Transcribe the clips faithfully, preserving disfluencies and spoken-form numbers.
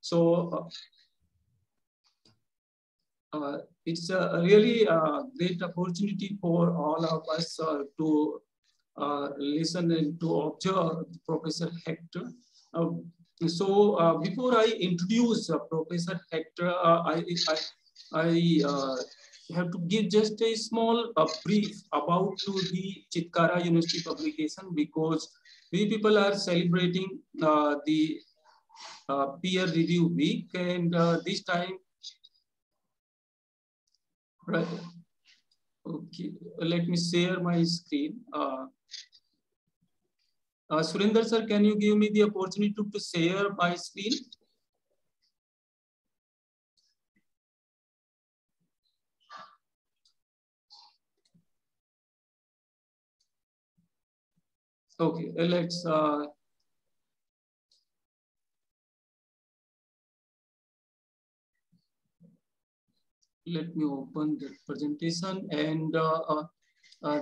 So uh, uh, it's a really uh, great opportunity for all of us uh, to uh, listen and to observe Professor Hector. Uh, so uh, before I introduce uh, Professor Hector, uh, I, I, I uh, have to give just a small uh, brief about to the Chitkara University publication, because we people are celebrating uh, the uh, peer review week, and uh, this time, right? Okay, let me share my screen. Uh, uh, Surinder sir, can you give me the opportunity to, to share my screen? Okay, let's uh, let me open the presentation, and uh, uh, uh,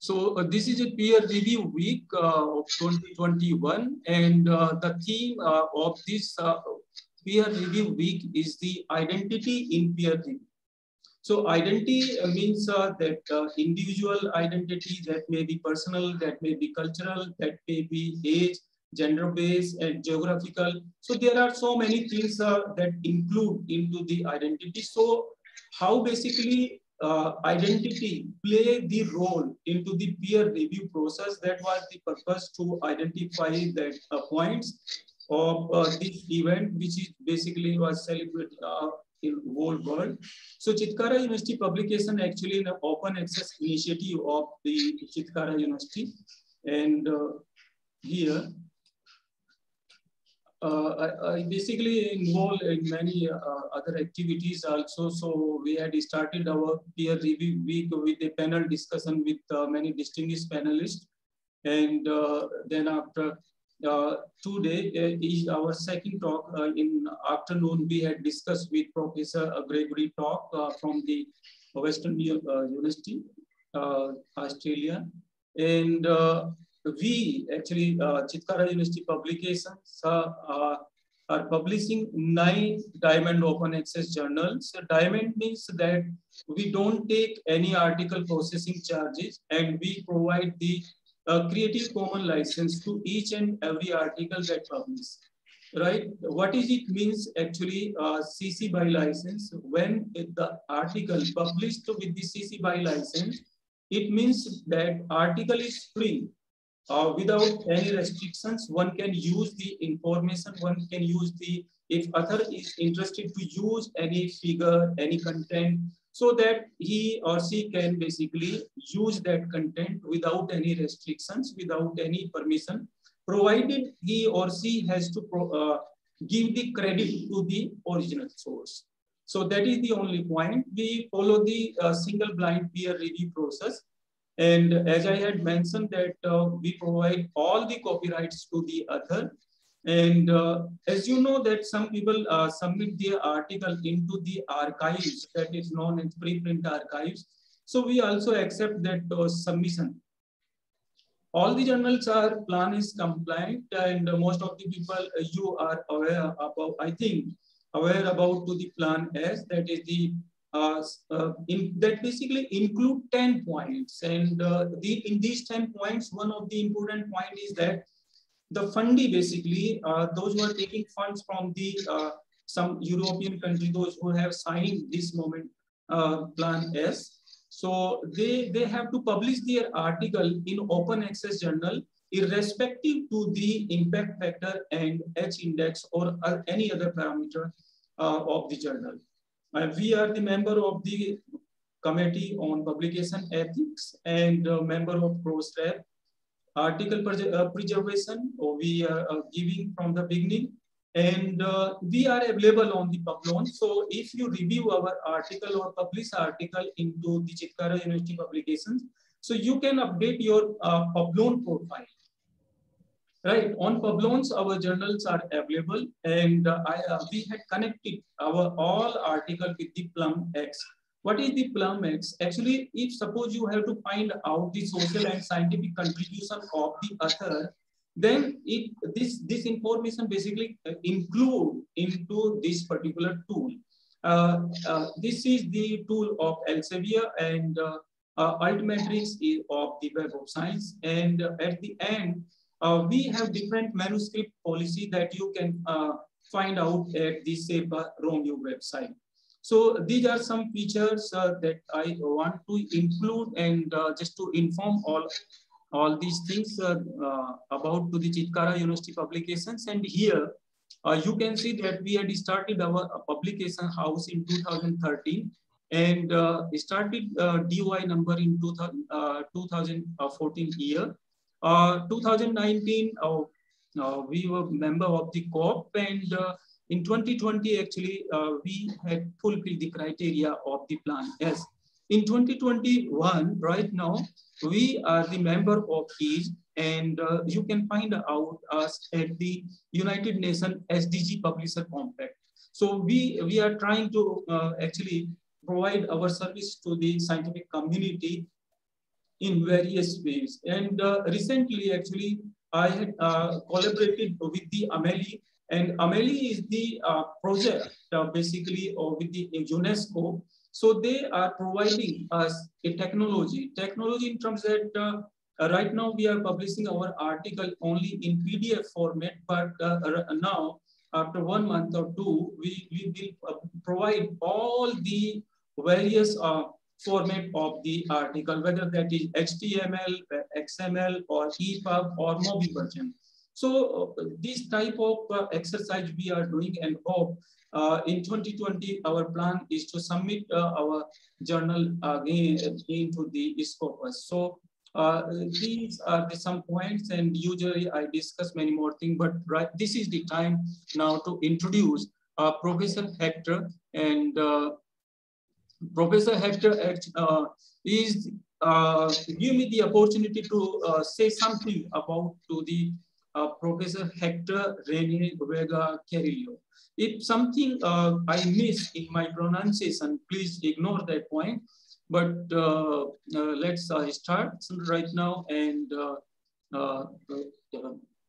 so uh, this is a peer review week uh, of twenty twenty-one, and uh, the theme uh, of this uh, peer review week is the identity in peer review. So identity means uh, that uh, individual identity, that may be personal, that may be cultural, that may be age, gender-based, and geographical. So there are so many things uh, that include into the identity. So how basically Uh, identity play the role into the peer review process. That was the purpose, to identify that uh, points of uh, this event, which is basically was celebrated uh, in whole world. So Chitkara University publication actually an open access initiative of the Chitkara University, and uh, here Uh, I, I basically involved in many uh, other activities also. So we had started our peer review week with a panel discussion with uh, many distinguished panelists. And uh, then after uh, today uh, is our second talk. Uh, in afternoon, we had discussed with Professor Gregory Talk uh, from the Western uh, University, uh, Australia. And uh, we actually, uh, Chitkara University publications uh, uh, are publishing nine diamond open access journals. So diamond means that we don't take any article processing charges, and we provide the uh, Creative Commons license to each and every article that publishes. Right? What is it means actually uh, C C B Y license? When the article published with the C C B Y license, it means that article is free. Uh, without any restrictions, one can use the information, one can use the, if author is interested to use any figure, any content, so that he or she can basically use that content without any restrictions, without any permission, provided he or she has to pro, uh, give the credit to the original source. So that is the only point. We follow the uh, single blind peer review process. And as I had mentioned that uh, we provide all the copyrights to the author. And uh, as you know that some people uh, submit their article into the archives, that is known as preprint archives. So we also accept that uh, submission. All the journals are Plan S compliant, and uh, most of the people uh, you are aware about, I think, aware about to the Plan S, that is the Uh, uh, in, that basically include ten points, and uh, the, in these ten points, one of the important point is that the fundi basically, uh, those who are taking funds from the uh, some European country, those who have signed this moment uh, Plan S, so they, they have to publish their article in open access journal irrespective to the impact factor and H index or uh, any other parameter uh, of the journal. Uh, we are the member of the Committee on Publication Ethics and uh, member of Cross-Ref. Article pre uh, preservation, or we are uh, giving from the beginning. And uh, we are available on the Publons. So if you review our article or publish article into the Chitkara University publications, so you can update your uh, Publons profile. Right, on Publons, our journals are available, and uh, I, uh, we had connected our all articles with the Plum X. What is the Plum X? Actually, if suppose you have to find out the social and scientific contribution of the author, then it, this, this information basically include into this particular tool. Uh, uh, this is the tool of Elsevier, and uh, uh, altmetrics is of the Web of Science. And uh, at the end, Uh, we have different manuscript policy that you can uh, find out at the SEPA Romeo website. So these are some features uh, that I want to include, and uh, just to inform all, all these things uh, uh, about to the Chitkara University publications. And here uh, you can see that we had started our publication house in two thousand thirteen and uh, started uh, D O I number in two thousand, uh, twenty fourteen year. Uh, two thousand nineteen, uh, uh, we were member of the co-op, and uh, in twenty twenty, actually, uh, we had fulfilled the criteria of the Plan S. In twenty twenty-one, right now, we are the member of EASE, and uh, you can find out us at the United Nations S D G Publisher Compact. So we, we are trying to uh, actually provide our service to the scientific community in various ways. And uh, recently, actually, I had uh, collaborated with the Amelie, and Amelie is the uh, project uh, basically uh, with the UNESCO. So they are providing us a technology. Technology in terms that uh, right now we are publishing our article only in P D F format, but uh, now after one month or two, we, we will uh, provide all the various uh, format of the article, whether that is H T M L, X M L, or E P U B, or MOBI version. So uh, this type of uh, exercise we are doing, and hope uh, in twenty twenty, our plan is to submit uh, our journal again, again to the Scopus. So uh, these are the some points, and usually I discuss many more things, but right, this is the time now to introduce uh, Professor Hector, and uh, Professor Hector uh, is uh, give me the opportunity to uh, say something about to the uh, Professor Hector Rene Vega-Carrillo. If something uh, I miss in my pronunciation, please ignore that point. But uh, uh, let's uh, start right now, and uh, uh,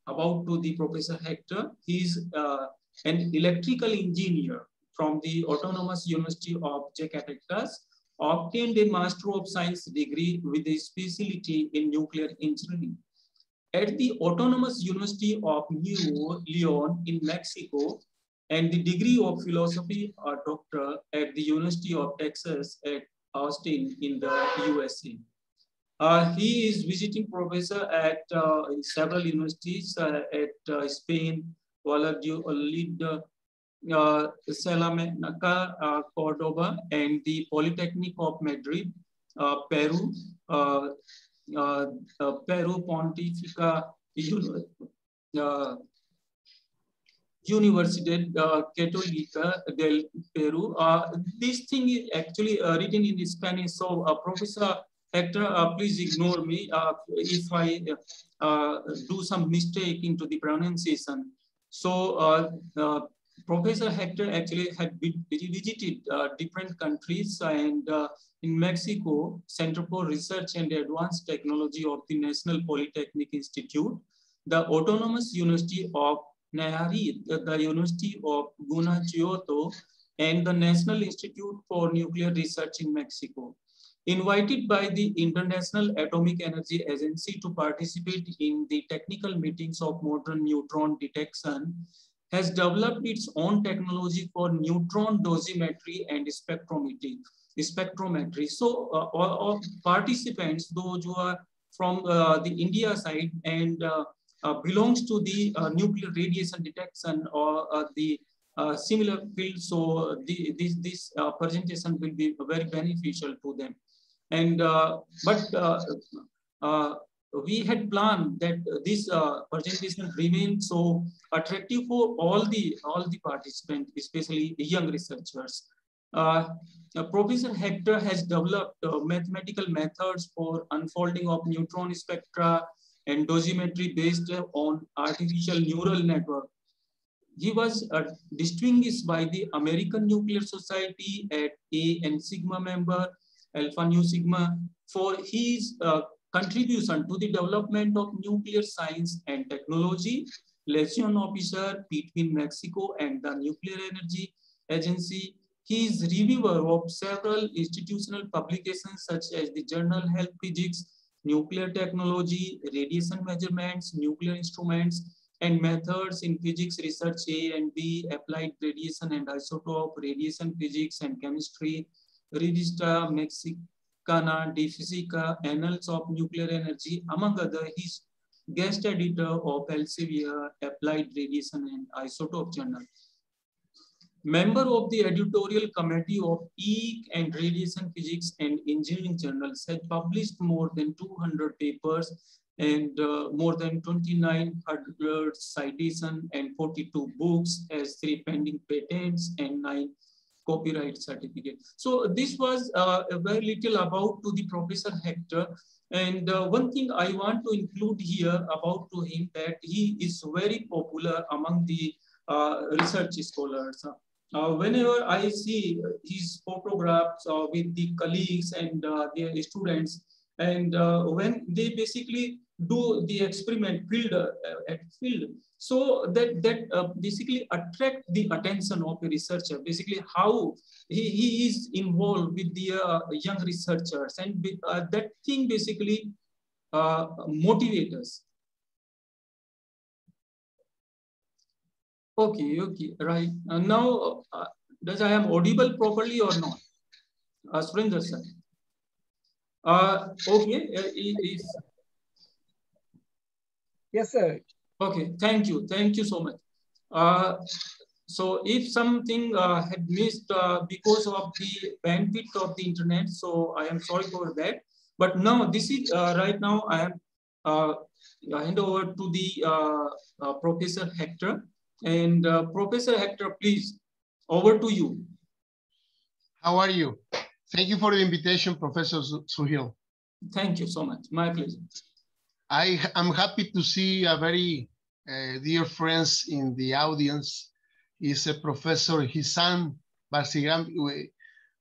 about to the Professor Hector. He's uh, an electrical engineer from the Autonomous University of Zacatecas, obtained a Master of Science degree with a specialty in nuclear engineering. At the Autonomous University of New Leon in Mexico, and the degree of Philosophy or Doctor at the University of Texas at Austin in the U S A. Uh, he is visiting professor at uh, several universities uh, at uh, Spain, Valladolid, Uh, Salamanca, uh, Cordoba, and the Polytechnic of Madrid, uh, Peru, uh, uh, uh, Peru Pontificia uh, Universidad uh, Católica del Peru. Uh, this thing is actually uh, written in Spanish, so uh, Professor Hector, uh, please ignore me uh, if I uh, uh, do some mistake into the pronunciation. So, uh, uh, Professor Hector actually had visited uh, different countries, and uh, in Mexico, Center for Research and Advanced Technology of the National Polytechnic Institute, the Autonomous University of Nayarit, the University of Guanajuato, and the National Institute for Nuclear Research in Mexico. Invited by the International Atomic Energy Agency to participate in the technical meetings of modern neutron detection, has developed its own technology for neutron dosimetry and spectrometry. spectrometry. So uh, all, all participants, those who are from uh, the India side and uh, uh, belongs to the uh, nuclear radiation detection or uh, the uh, similar field. So the, this, this uh, presentation will be very beneficial to them. And, uh, but uh, uh, we had planned that this uh, presentation remained so attractive for all the all the participants, especially the young researchers. Uh, Professor Hector has developed uh, mathematical methods for unfolding of neutron spectra and dosimetry based on artificial neural network. He was uh, distinguished by the American Nuclear Society at A and Sigma member, Alpha Nu Sigma, for his uh, contribution to the development of nuclear science and technology, liaison officer between Mexico and the Nuclear Energy Agency. He is reviewer of several institutional publications such as the journal Health Physics, Nuclear Technology, Radiation Measurements, Nuclear Instruments, and Methods in Physics Research A and B, Applied Radiation and Isotope, Radiation Physics and Chemistry, Revista Mexicana de Física, Annals of Nuclear Energy, among others. He's guest editor of Elsevier, Applied Radiation and Isotope Journal. Member of the editorial committee of E E C and Radiation Physics and Engineering journals, had published more than two hundred papers and uh, more than twenty-nine hundred citations and forty-two books, as three pending patents and nine copyright certificates. So this was uh, very little about to the Professor Hector. And uh, one thing I want to include here about to him that he is very popular among the uh, research scholars. Uh, whenever I see his photographs uh, with the colleagues and uh, their students, and uh, when they basically do the experiment field uh, at field, so that that uh, basically attract the attention of a researcher. Basically, how he, he is involved with the uh, young researchers, and uh, that thing basically uh, motivates us. Okay, okay, right. Uh, now, uh, does I am audible properly or not, uh, Surinder sir? Uh, okay. Uh, if, Yes, sir. Okay, thank you. Thank you so much. Uh, so if something uh, had missed uh, because of the bandwidth of the internet, so I am sorry for that. But now this is, uh, right now I am uh, I hand over to the uh, uh, Professor Hector. And uh, Professor Hector, please, over to you. How are you? Thank you for the invitation, Professor Suhail. Thank you so much. My pleasure. I am happy to see a very uh, dear friends in the audience. He's a professor, his son, Barsigram. We,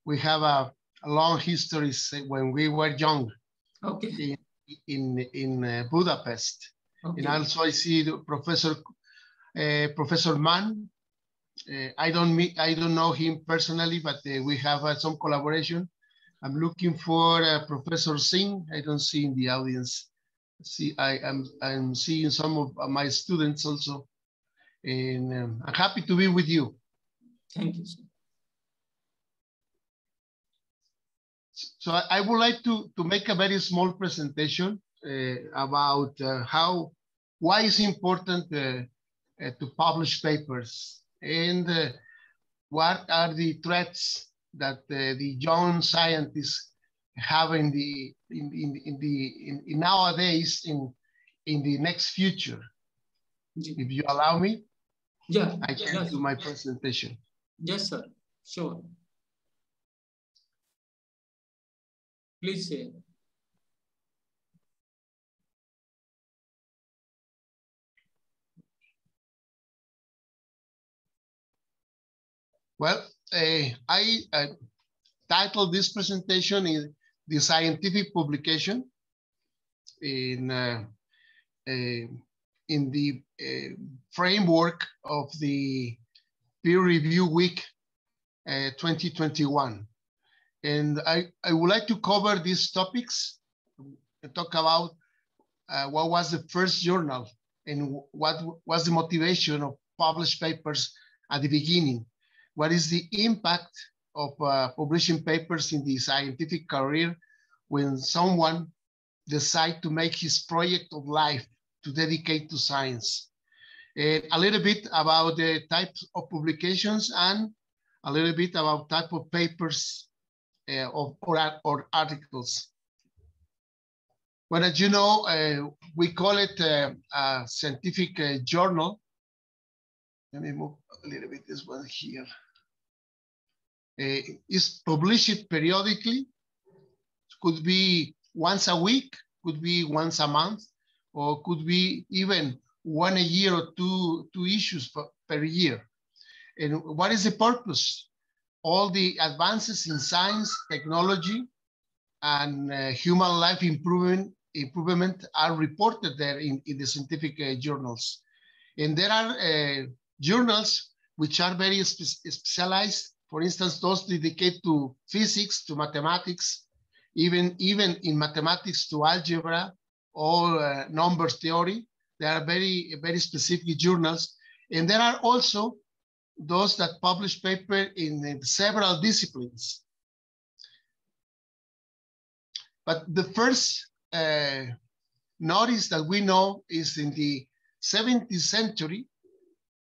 we have a, a long history when we were young, okay, in, in, in uh, Budapest. Okay. And also I see the Professor, uh, Professor Mann. Uh, I, don't meet, I don't know him personally, but uh, we have uh, some collaboration. I'm looking for uh, Professor Singh. I don't see in the audience. See, I am I'm seeing some of my students also, and um, I'm happy to be with you. Thank you, sir. So I, I would like to, to make a very small presentation uh, about uh, how, why it's important uh, uh, to publish papers, and uh, what are the threats that uh, the young scientists have in the in in, in the in, in nowadays in in the next future. If you allow me, yeah, I can yes. do my presentation. Yes, sir. Sure. Please say. Well, uh, I uh, titled this presentation in the scientific publication in, uh, uh, in the uh, framework of the Peer Review Week uh, twenty twenty-one. And I, I would like to cover these topics and talk about uh, what was the first journal and what was the motivation of published papers at the beginning. What is the impact of uh, publishing papers in the scientific career when someone decides to make his project of life to dedicate to science. And a little bit about the types of publications and a little bit about type of papers uh, of, or, or articles. Well, as you know, uh, we call it uh, a scientific uh, journal. Let me move a little bit this one here. Uh, is published periodically, could be once a week, could be once a month, or could be even one a year or two, two issues per, per year. And what is the purpose? All the advances in science, technology, and uh, human life improvement, improvement are reported there in, in the scientific uh, journals. And there are uh, journals which are very spe specialized. For instance, those dedicated to physics, to mathematics, even, even in mathematics to algebra or uh, numbers theory. There are very, very specific journals. And there are also those that publish papers in, in several disciplines. But the first uh, notice that we know is in the seventeenth century.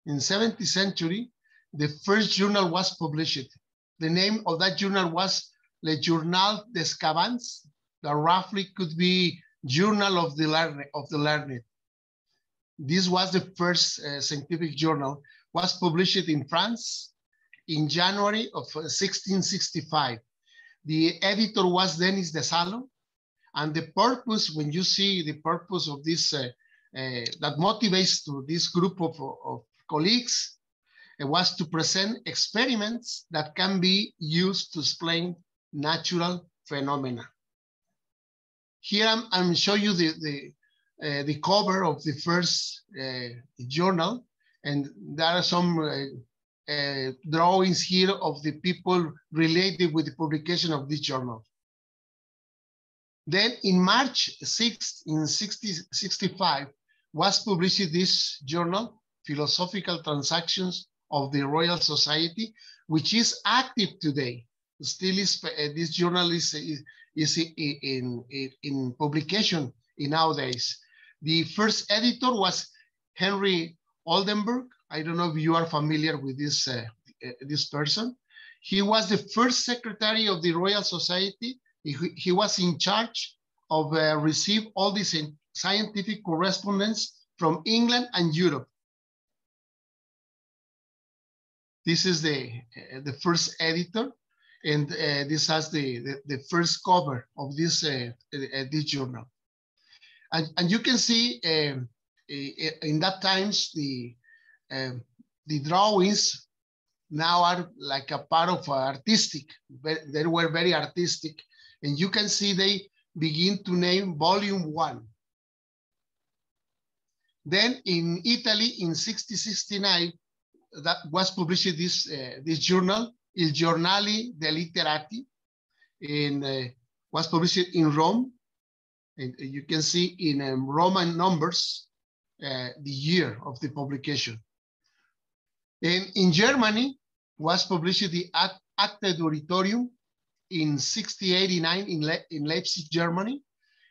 In seventeenth century, the first journal was published. The name of that journal was Le Journal des Savants, that roughly could be Journal of the Learned. Of the Learned. This was the first uh, scientific journal, was published in France in January of sixteen sixty-five. The editor was Denis de Salo, and the purpose, when you see the purpose of this, uh, uh, that motivates to this group of, of colleagues, it was to present experiments that can be used to explain natural phenomena. Here I'm, I'm showing you the, the, uh, the cover of the first uh, journal, and there are some uh, uh, drawings here of the people related with the publication of this journal. Then in March sixth, in sixteen sixty-five, was published this journal, Philosophical Transactions of the Royal Society, which is active today. Still is, uh, this journal is, is, is in, in, in publication in nowadays. The first editor was Henry Oldenburg. I don't know if you are familiar with this, uh, uh, this person. He was the first secretary of the Royal Society. He, he was in charge of uh, receive all this scientific correspondence from England and Europe. This is the, uh, the first editor, and uh, this has the, the, the first cover of this, uh, uh, this journal. And, and you can see um, in that times, the, uh, the drawings now are like a part of artistic. They were very artistic. And you can see they begin to name volume one. Then in Italy, in sixteen sixty-nine, that was published this, uh, this journal, Il Giornale dei Literati, and uh, was published in Rome. And you can see in um, Roman numbers, uh, the year of the publication. And in Germany, was published the Acta Doritorium in sixteen eighty-nine in, Le in Leipzig, Germany.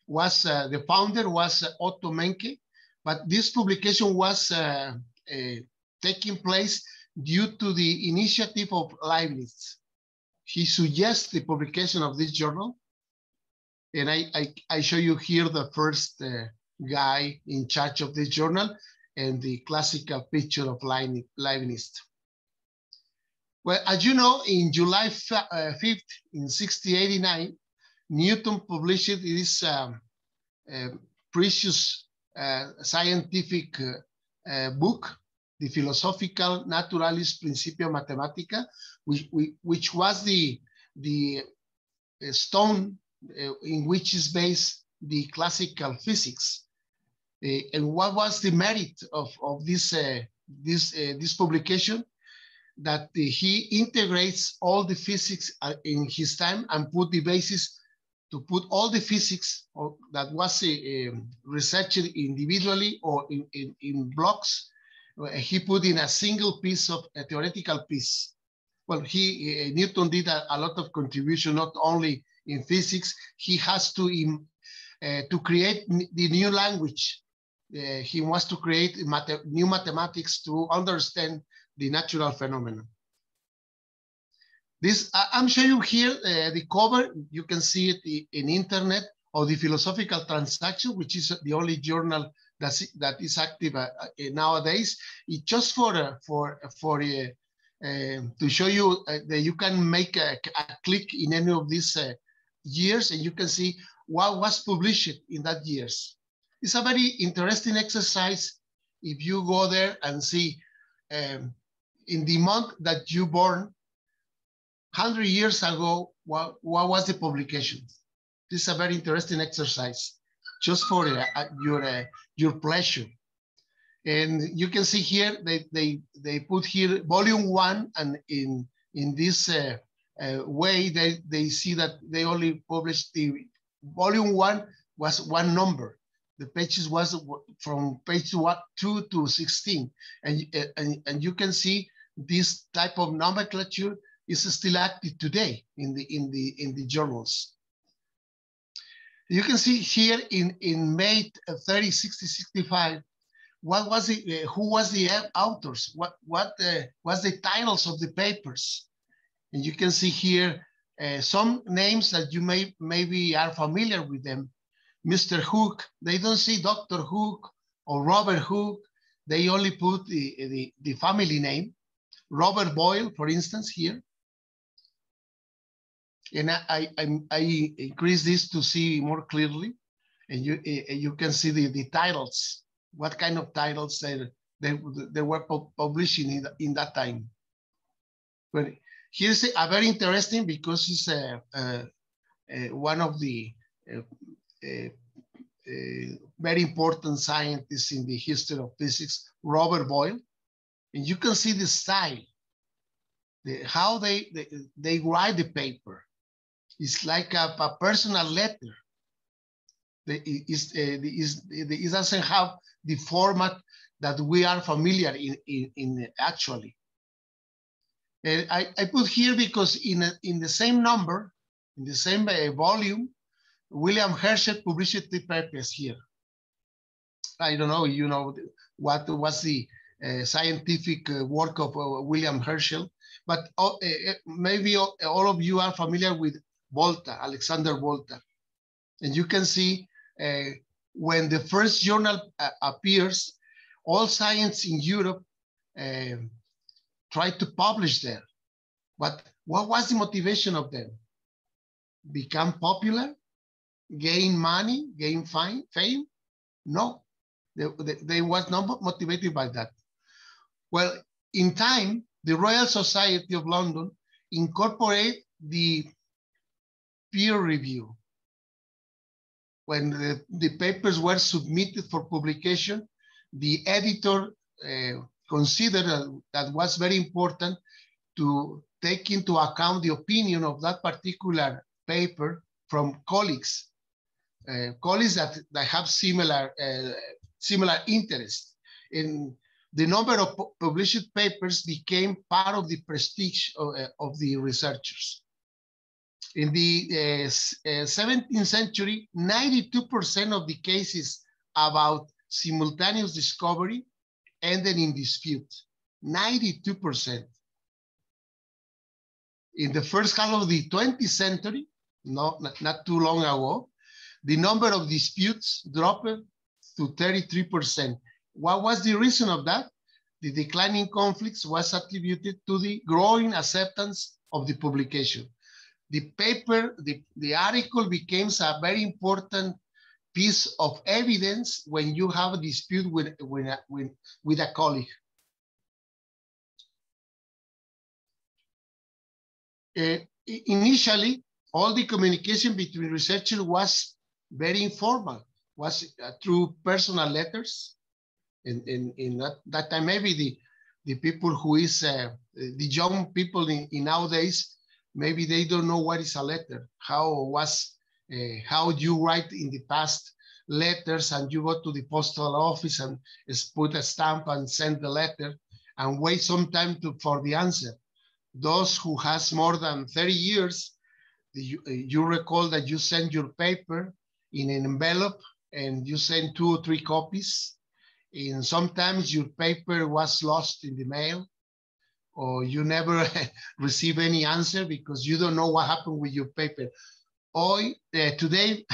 Was, uh, the founder was uh, Otto Menke, but this publication was uh, uh, taking place due to the initiative of Leibniz. He suggests the publication of this journal. And I, I, I show you here the first uh, guy in charge of this journal and the classical picture of Leibniz. Well, as you know, in July fifth, in sixteen eighty-nine, Newton published this um, uh, precious uh, scientific uh, uh, book, the Philosophical Naturalis Principia Mathematica, which, which was the, the stone in which is based the classical physics. Uh, and what was the merit of, of this, uh, this, uh, this publication? That the, he integrates all the physics in his time and put the basis to put all the physics of, that was uh, researched individually or in, in, in blocks. He put in a single piece of a theoretical piece. Well, he, uh, Newton did a, a lot of contribution, not only in physics. He has to, um, uh, to create the new language. Uh, he wants to create math- new mathematics to understand the natural phenomena. This, I I'm showing you here uh, the cover. You can see it in internet of the Philosophical Transaction, which is the only journal that's, that is active uh, uh, nowadays. It just for uh, for for uh, uh, to show you uh, that you can make a, a click in any of these uh, years, and you can see what was published in that years. It's a very interesting exercise if you go there and see um, in the month that you born, one hundred years ago, what, what was the publication? This is a very interesting exercise, just for uh, your, uh, your pleasure. And you can see here, they, they, they put here volume one, and in, in this uh, uh, way, they, they see that they only published the volume one was one number. The pages was from page two to sixteen. And, and, and you can see this type of nomenclature is still active today in the, in the, in the journals. You can see here in, in May thirty, sixty, sixty-five, what was the, uh, who was the authors? What, what uh, was the titles of the papers? And you can see here uh, some names that you may maybe are familiar with them. Mister Hooke, they don't see Doctor Hooke or Robert Hooke. They only put the, the, the family name. Robert Boyle, for instance, here. And I, I, I increase this to see more clearly. And you, you can see the, the titles. What kind of titles they, they, they were publishing in, in that time. But here's a very interesting because it's a, a, a one of the a, a, a very important scientists in the history of physics, Robert Boyle. And you can see the style, the, how they, they, they write the paper. It's like a, a personal letter. The, is, uh, the, is, the, it doesn't have the format that we are familiar in, in, in actually. And I, I put here because in, a, in the same number, in the same uh, volume, William Herschel published the papers here. I don't know, you know, what was the uh, scientific uh, work of uh, William Herschel, but uh, uh, maybe all, all of you are familiar with Volta, Alexander Volta. And you can see uh, when the first journal uh, appears, all science in Europe uh, tried to publish there. But what was the motivation of them? Become popular? Gain money? Gain fine, fame? No, they, they, they was not motivated by that. Well, in time, the Royal Society of London incorporated the peer review. When the, the papers were submitted for publication, the editor uh, considered that was very important to take into account the opinion of that particular paper from colleagues, uh, colleagues that, that have similar, uh, similar interests. And the number of published papers became part of the prestige of, uh, of the researchers. In the uh, uh, seventeenth century, ninety-two percent of the cases about simultaneous discovery ended in dispute, ninety-two percent. In the first half of the twentieth century, no, not, not too long ago, the number of disputes dropped to thirty-three percent. What was the reason of that? The declining conflicts was attributed to the growing acceptance of the publication. The paper, the, the article becomes a very important piece of evidence when you have a dispute with, with, a, with, with a colleague. Uh, initially, all the communication between researchers was very informal, was uh, through personal letters. In, in, in that, that time, maybe the, the people who is, uh, the young people in, in nowadays, maybe they don't know what is a letter, how was, uh, how you write in the past letters and you go to the postal office and put a stamp and send the letter and wait some time to, for the answer. Those who has more than thirty years, you, you recall that you send your paper in an envelope and you send two or three copies. And sometimes your paper was lost in the mail, or you never receive any answer because you don't know what happened with your paper. Or uh, today,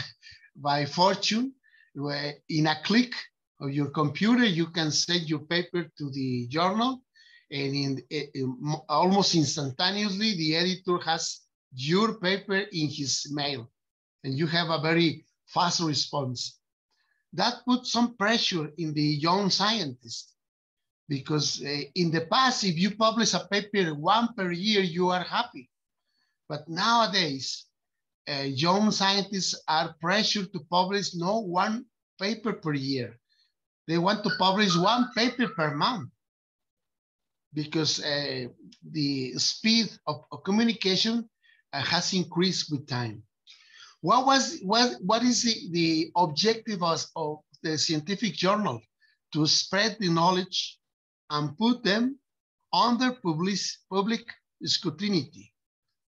by fortune, in a click of your computer, you can send your paper to the journal, and in, in, almost instantaneously, the editor has your paper in his mail, and you have a very fast response. that puts some pressure in the young scientists, because uh, in the past, if you publish a paper one per year, you are happy. But nowadays, uh, young scientists are pressured to publish no one paper per year. They want to publish one paper per month, because uh, the speed of, of communication uh, has increased with time. What was what what is the, the objective of, of the scientific journal? To spread the knowledge and put them under public public scrutiny.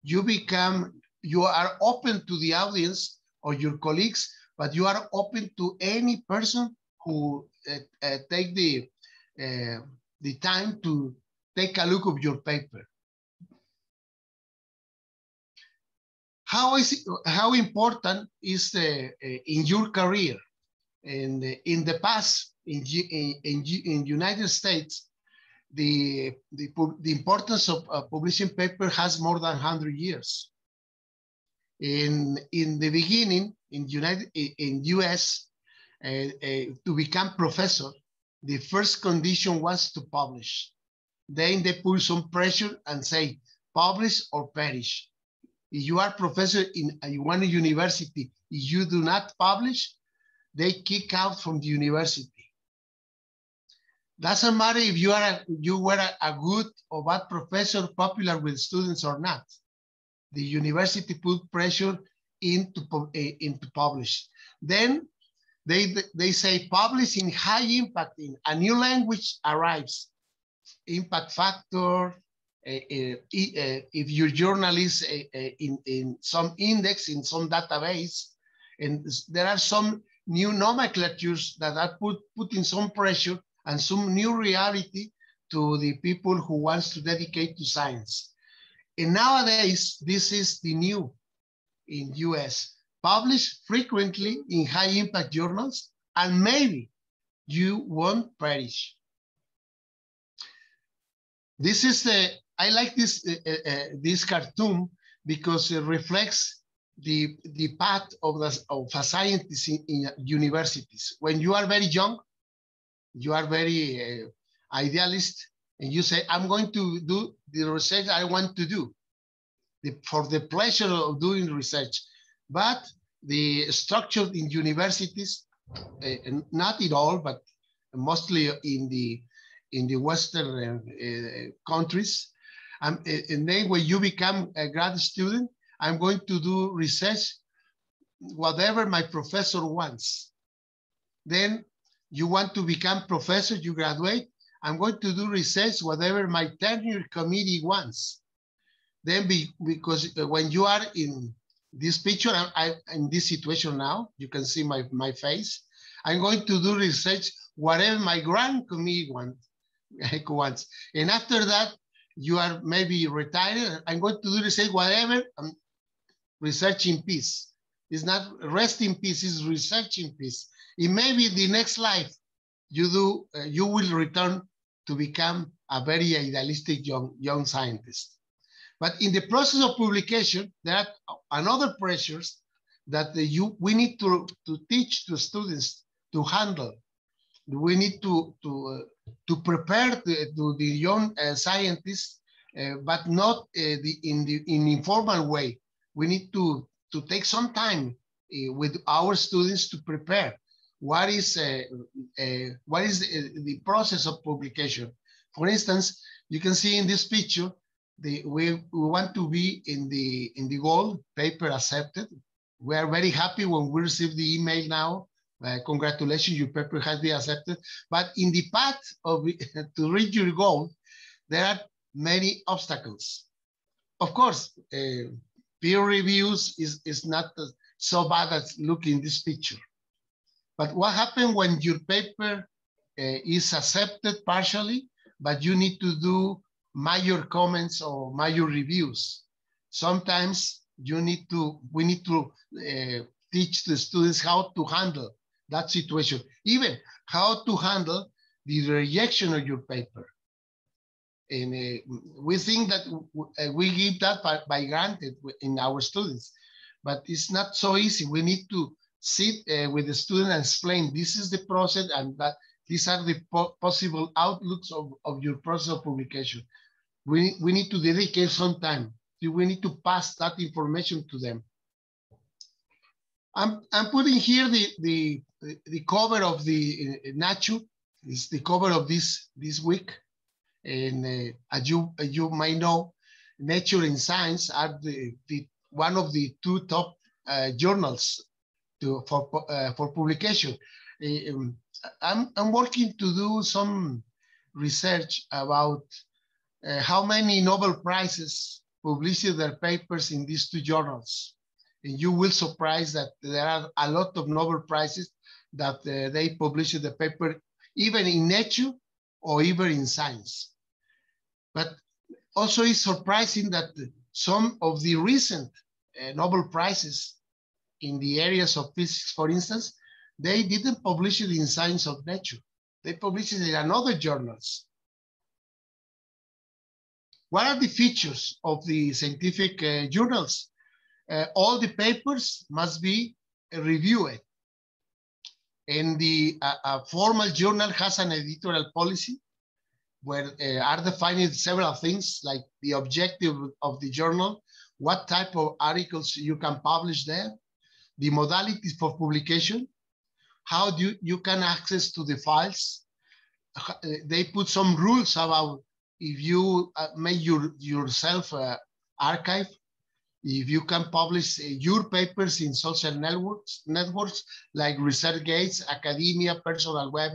You become you are open to the audience or your colleagues, but you are open to any person who uh, uh, take the uh, the time to take a look at your paper. How is it, how important is the uh, in your career? And in, in the past, in in, in, in United States, the, the the importance of uh, publishing paper has more than one hundred years. In in the beginning, in United in U S, uh, uh, to become professor, the first condition was to publish. Then they put some pressure and say, publish or perish. If you are professor in one university, if you do not publish, they kick out from the university. Doesn't matter if you, are a, you were a, a good or bad professor, popular with students or not. The university put pressure into, into publish. Then they, they say publish in high impact, in a new language arrives, impact factor. Uh, uh, uh, if your journal is uh, uh, in, in some index, in some database, and there are some new nomenclatures that are put, putting some pressure and some new reality to the people who wants to dedicate to science. And nowadays, this is the new in U S. Publish frequently in high impact journals, and maybe you won't perish. This is the, I like this, uh, uh, this cartoon because it reflects the, the path of, the, of a scientist in, in universities. When you are very young, you are very uh, idealist, and you say, I'm going to do the research I want to do the, for the pleasure of doing research. But the structure in universities, uh, not at all, but mostly in the, in the Western uh, uh, countries, Um, and then when you become a grad student, I'm going to do research, whatever my professor wants. Then you want to become professor, you graduate, I'm going to do research, whatever my tenure committee wants. Then be, because when you are in this picture, I, I, in this situation now, you can see my, my face, I'm going to do research, whatever my grand committee want, wants. And after that, you are maybe retired. I'm going to do research, whatever. I'm researching peace. It's not rest in peace, it's research in peace. It may be the next life you do, uh, you will return to become a very idealistic young, young scientist. But in the process of publication, there are another pressures that the, you, we need to, to teach to students to handle. We need to, to uh, to prepare the, to the young uh, scientists, uh, but not uh, the, in the in informal way. We need to, to take some time uh, with our students to prepare. What is, uh, uh, what is the, the process of publication? For instance, you can see in this picture, the, we, we want to be in the, in the goal, paper accepted. We are very happy when we receive the email now. Uh, congratulations, your paper has been accepted. But in the path of to reach your goal, there are many obstacles. Of course, uh, peer reviews is, is not so bad as look in this picture. But what happens when your paper uh, is accepted partially, but you need to do major comments or major reviews? Sometimes you need to, we need to uh, teach the students how to handle that situation, even how to handle the rejection of your paper. And uh, we think that uh, we give that by, by granted in our students, but it's not so easy. We need to sit uh, with the student and explain, this is the process and that these are the po possible outlooks of, of your process of publication. We, we need to dedicate some time. We need to pass that information to them. I'm, I'm putting here the, the, the cover of the uh, Nature. It's the cover of this, this week. And uh, as, you, as you might know, Nature and Science are the, the, one of the two top uh, journals to, for, uh, for publication. Um, I'm, I'm working to do some research about uh, how many Nobel Prizes publish their papers in these two journals. And you will surprise that there are a lot of Nobel Prizes that uh, they publish the paper, even in Nature or even in Science. But also it's surprising that some of the recent uh, Nobel Prizes in the areas of physics, for instance, they didn't publish it in Science or Nature. They published it in other journals. What are the features of the scientific uh, journals? Uh, all the papers must be uh, reviewed. And the uh, a formal journal has an editorial policy where uh, are defined several things like the objective of the journal, what type of articles you can publish there, the modalities for publication, how do you, you can access to the files. They put some rules about if you uh, make your, yourself uh, archive, if you can publish uh, your papers in social networks, networks like ResearchGates, Academia, Personal Web,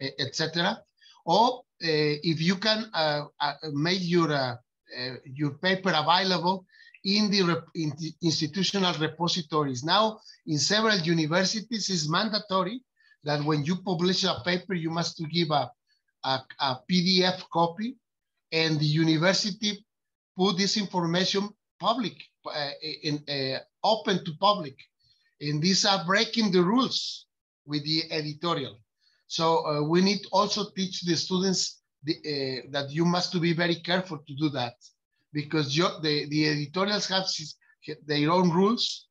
et cetera, or uh, if you can uh, uh, make your uh, uh, your paper available in the, rep in the institutional repositories. Now, in several universities, it's mandatory that when you publish a paper, you must give a A, a P D F copy, and the university put this information public, uh, in, uh, open to public. And these are breaking the rules with the editorial. So uh, we need also teach the students the, uh, that you must to be very careful to do that, because you, the, the editorials have their own rules,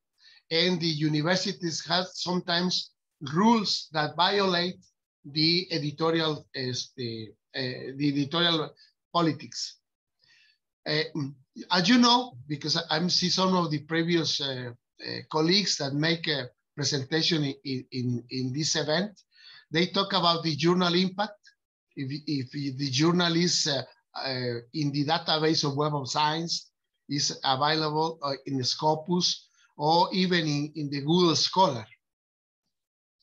and the universities have sometimes rules that violate the editorial is the, uh, the editorial politics. Uh, as you know, because I see some of the previous uh, uh, colleagues that make a presentation in, in, in this event, they talk about the journal impact. If, if the journal is uh, uh, in the database of Web of Science, is available uh, in the Scopus, or even in, in the Google Scholar.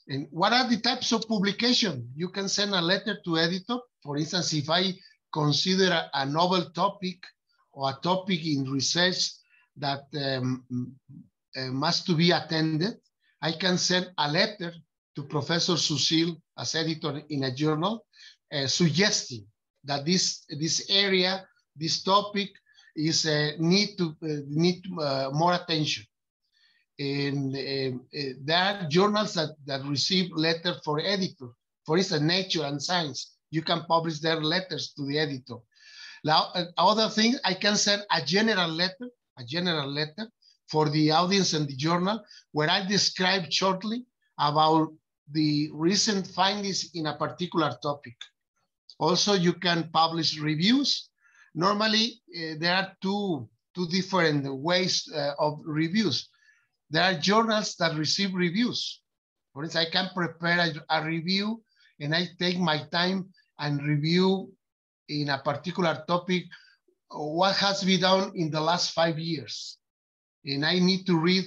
And what are the types of publication? You can send a letter to editor. For instance, if I consider a, a novel topic or a topic in research that um, uh, must to be attended, I can send a letter to Professor Susil as editor in a journal, uh, suggesting that this, this area, this topic is uh, need to uh, need uh, more attention. And uh, uh, there are journals that, that receive letters for editor. For instance, Nature and Science, you can publish their letters to the editor. Now, uh, other thing, I can send a general letter, a general letter for the audience and the journal, where I describe shortly about the recent findings in a particular topic. Also, you can publish reviews. Normally, uh, there are two, two different ways uh, of reviews. There are journals that receive reviews. For instance, I can prepare a, a review, and I take my time and review in a particular topic what has been done in the last five years. And I need to read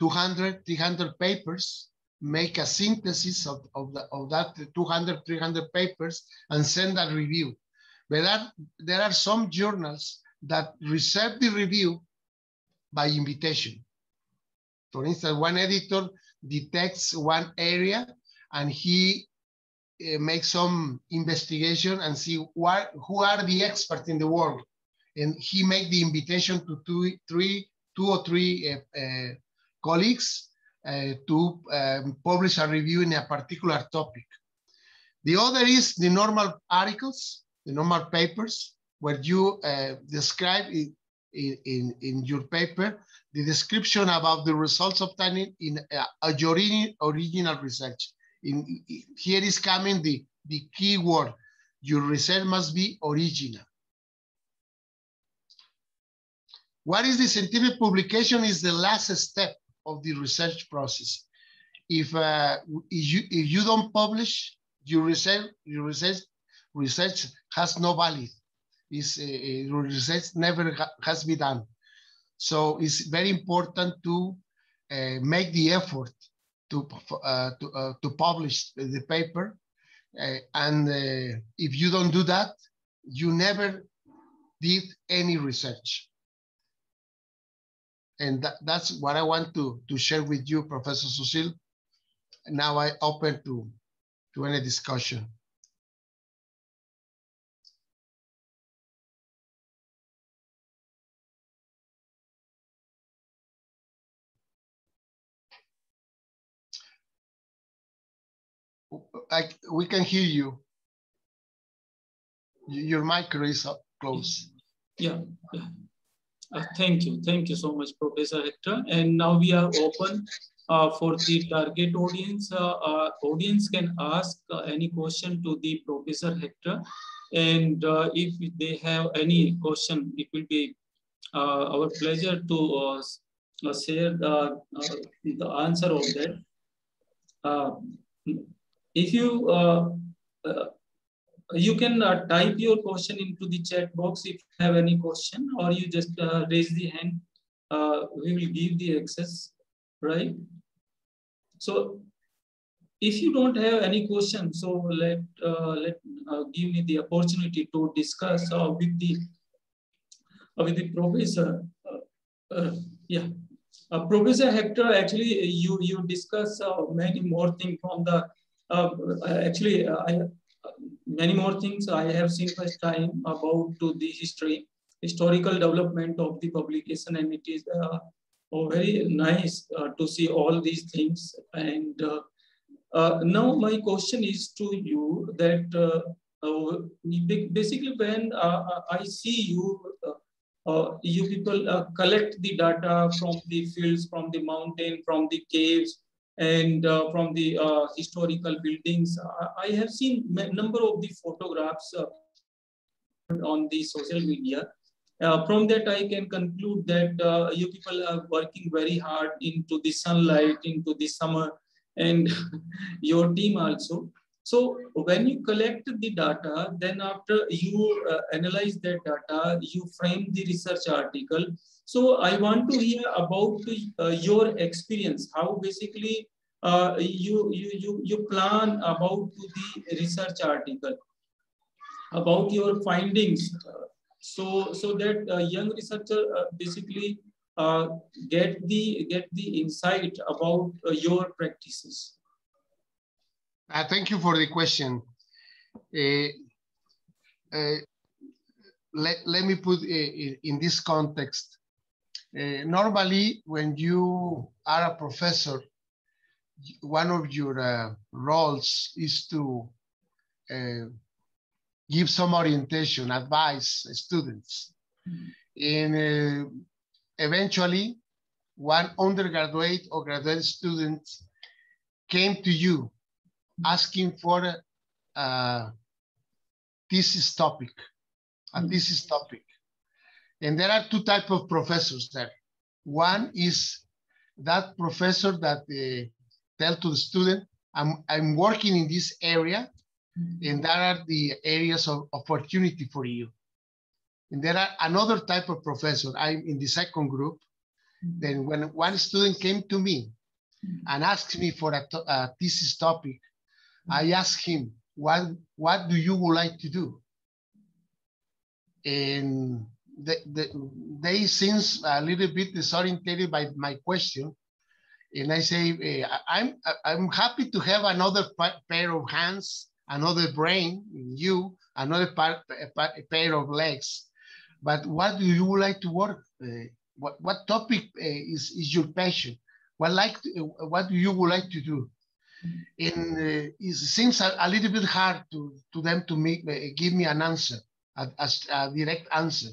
two hundred, three hundred papers, make a synthesis of, of, the, of that two hundred, three hundred papers, and send a review. But that, there are some journals that receive the review by invitation. For instance, one editor detects one area and he uh, makes some investigation and see what, who are the experts in the world. And he makes the invitation to two, three, two or three uh, uh, colleagues uh, to um, publish a review in a particular topic. The other is the normal articles, the normal papers, where you uh, describe it, in, in, in your paper, the description about the results obtained in uh, your original research. In, here is coming the, the key word. Your research must be original. What is the scientific publication is the last step of the research process. If, uh, if, you, if you don't publish, your research, your research, research has no value. It's, uh, your research never ha has been done. So it's very important to uh, make the effort to, uh, to, uh, to publish the paper. Uh, and uh, if you don't do that, you never did any research. And that, that's what I want to, to share with you, Professor Susil. Now I open to, to any discussion. I, we can hear you. Your mic is up close. Yeah. yeah. Uh, thank you. Thank you so much, Professor Hector. And now we are open uh, for the target audience. Uh, uh, audience can ask uh, any question to the Professor Hector. And uh, if they have any question, it will be uh, our pleasure to uh, share the, uh, the answer of that. Uh, If you, uh, uh, you can uh, type your question into the chat box if you have any question, or you just uh, raise the hand, uh, we will give the access, right? So if you don't have any question, so let, uh, let uh, give me the opportunity to discuss uh, with, the, uh, with the professor, uh, uh, yeah. Uh, Professor Hector, actually you, you discuss uh, many more things from the Uh, actually, uh, I, uh, many more things I have seen first time about to the history, historical development of the publication, and it is uh, oh, very nice uh, to see all these things. And uh, uh, now my question is to you that uh, uh, basically when uh, I see you, uh, uh, you people uh, collect the data from the fields, from the mountain, from the caves, and uh, from the uh, historical buildings. I have seen a number of the photographs uh, on the social media. Uh, from that, I can conclude that uh, you people are working very hard into the sunlight, into the summer, and your team also. So when you collect the data, then after you uh, analyze that data, you frame the research article. So I want to hear about uh, your experience, how basically uh, you, you, you, you plan about the research article, about your findings. Uh, so, so that uh, young researcher uh, basically uh, get, the, get the insight about uh, your practices. Uh, thank you for the question. Uh, uh, let, let me put it in this context. Uh, normally, when you are a professor, one of your uh, roles is to uh, give some orientation, advice, students. Mm-hmm. And uh, eventually, one undergraduate or graduate student came to you asking for uh, thesis topic, a mm-hmm. thesis topic. And there are two types of professors there. One is that professor that uh, tells to the student, I'm, I'm working in this area, mm-hmm. and there are the areas of opportunity for you. And there are another type of professor, I'm in the second group. Mm-hmm. Then when one student came to me mm-hmm. and asked me for a, a thesis topic, mm-hmm. I asked him, what, what do you would like to do? And The, the, they seem a little bit disoriented by my question, and I say hey, I'm I'm happy to have another pair of hands, another brain, you, another part, a pair of legs. But what do you like to work? Uh, what what topic uh, is is your passion? What like to, what do you would like to do? And uh, it seems a, a little bit hard to to them to make uh, give me an answer, a, a, a direct answer.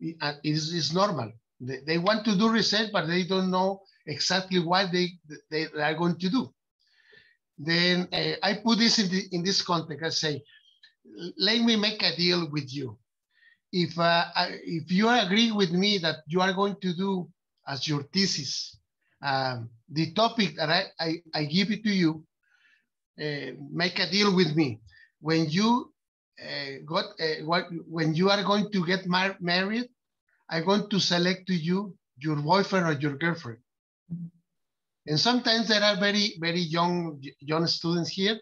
it is, is normal. They, they want to do research, but they don't know exactly what they, they are going to do. Then uh, I put this in, the, in this context. I say, let me make a deal with you. If, uh, I, if you agree with me that you are going to do as your thesis, um, the topic that I, I, I give it to you, uh, make a deal with me. When you, uh, got, uh, what, when you are going to get mar married, I'm going to select to you your boyfriend or your girlfriend. And sometimes there are very, very young, young students here.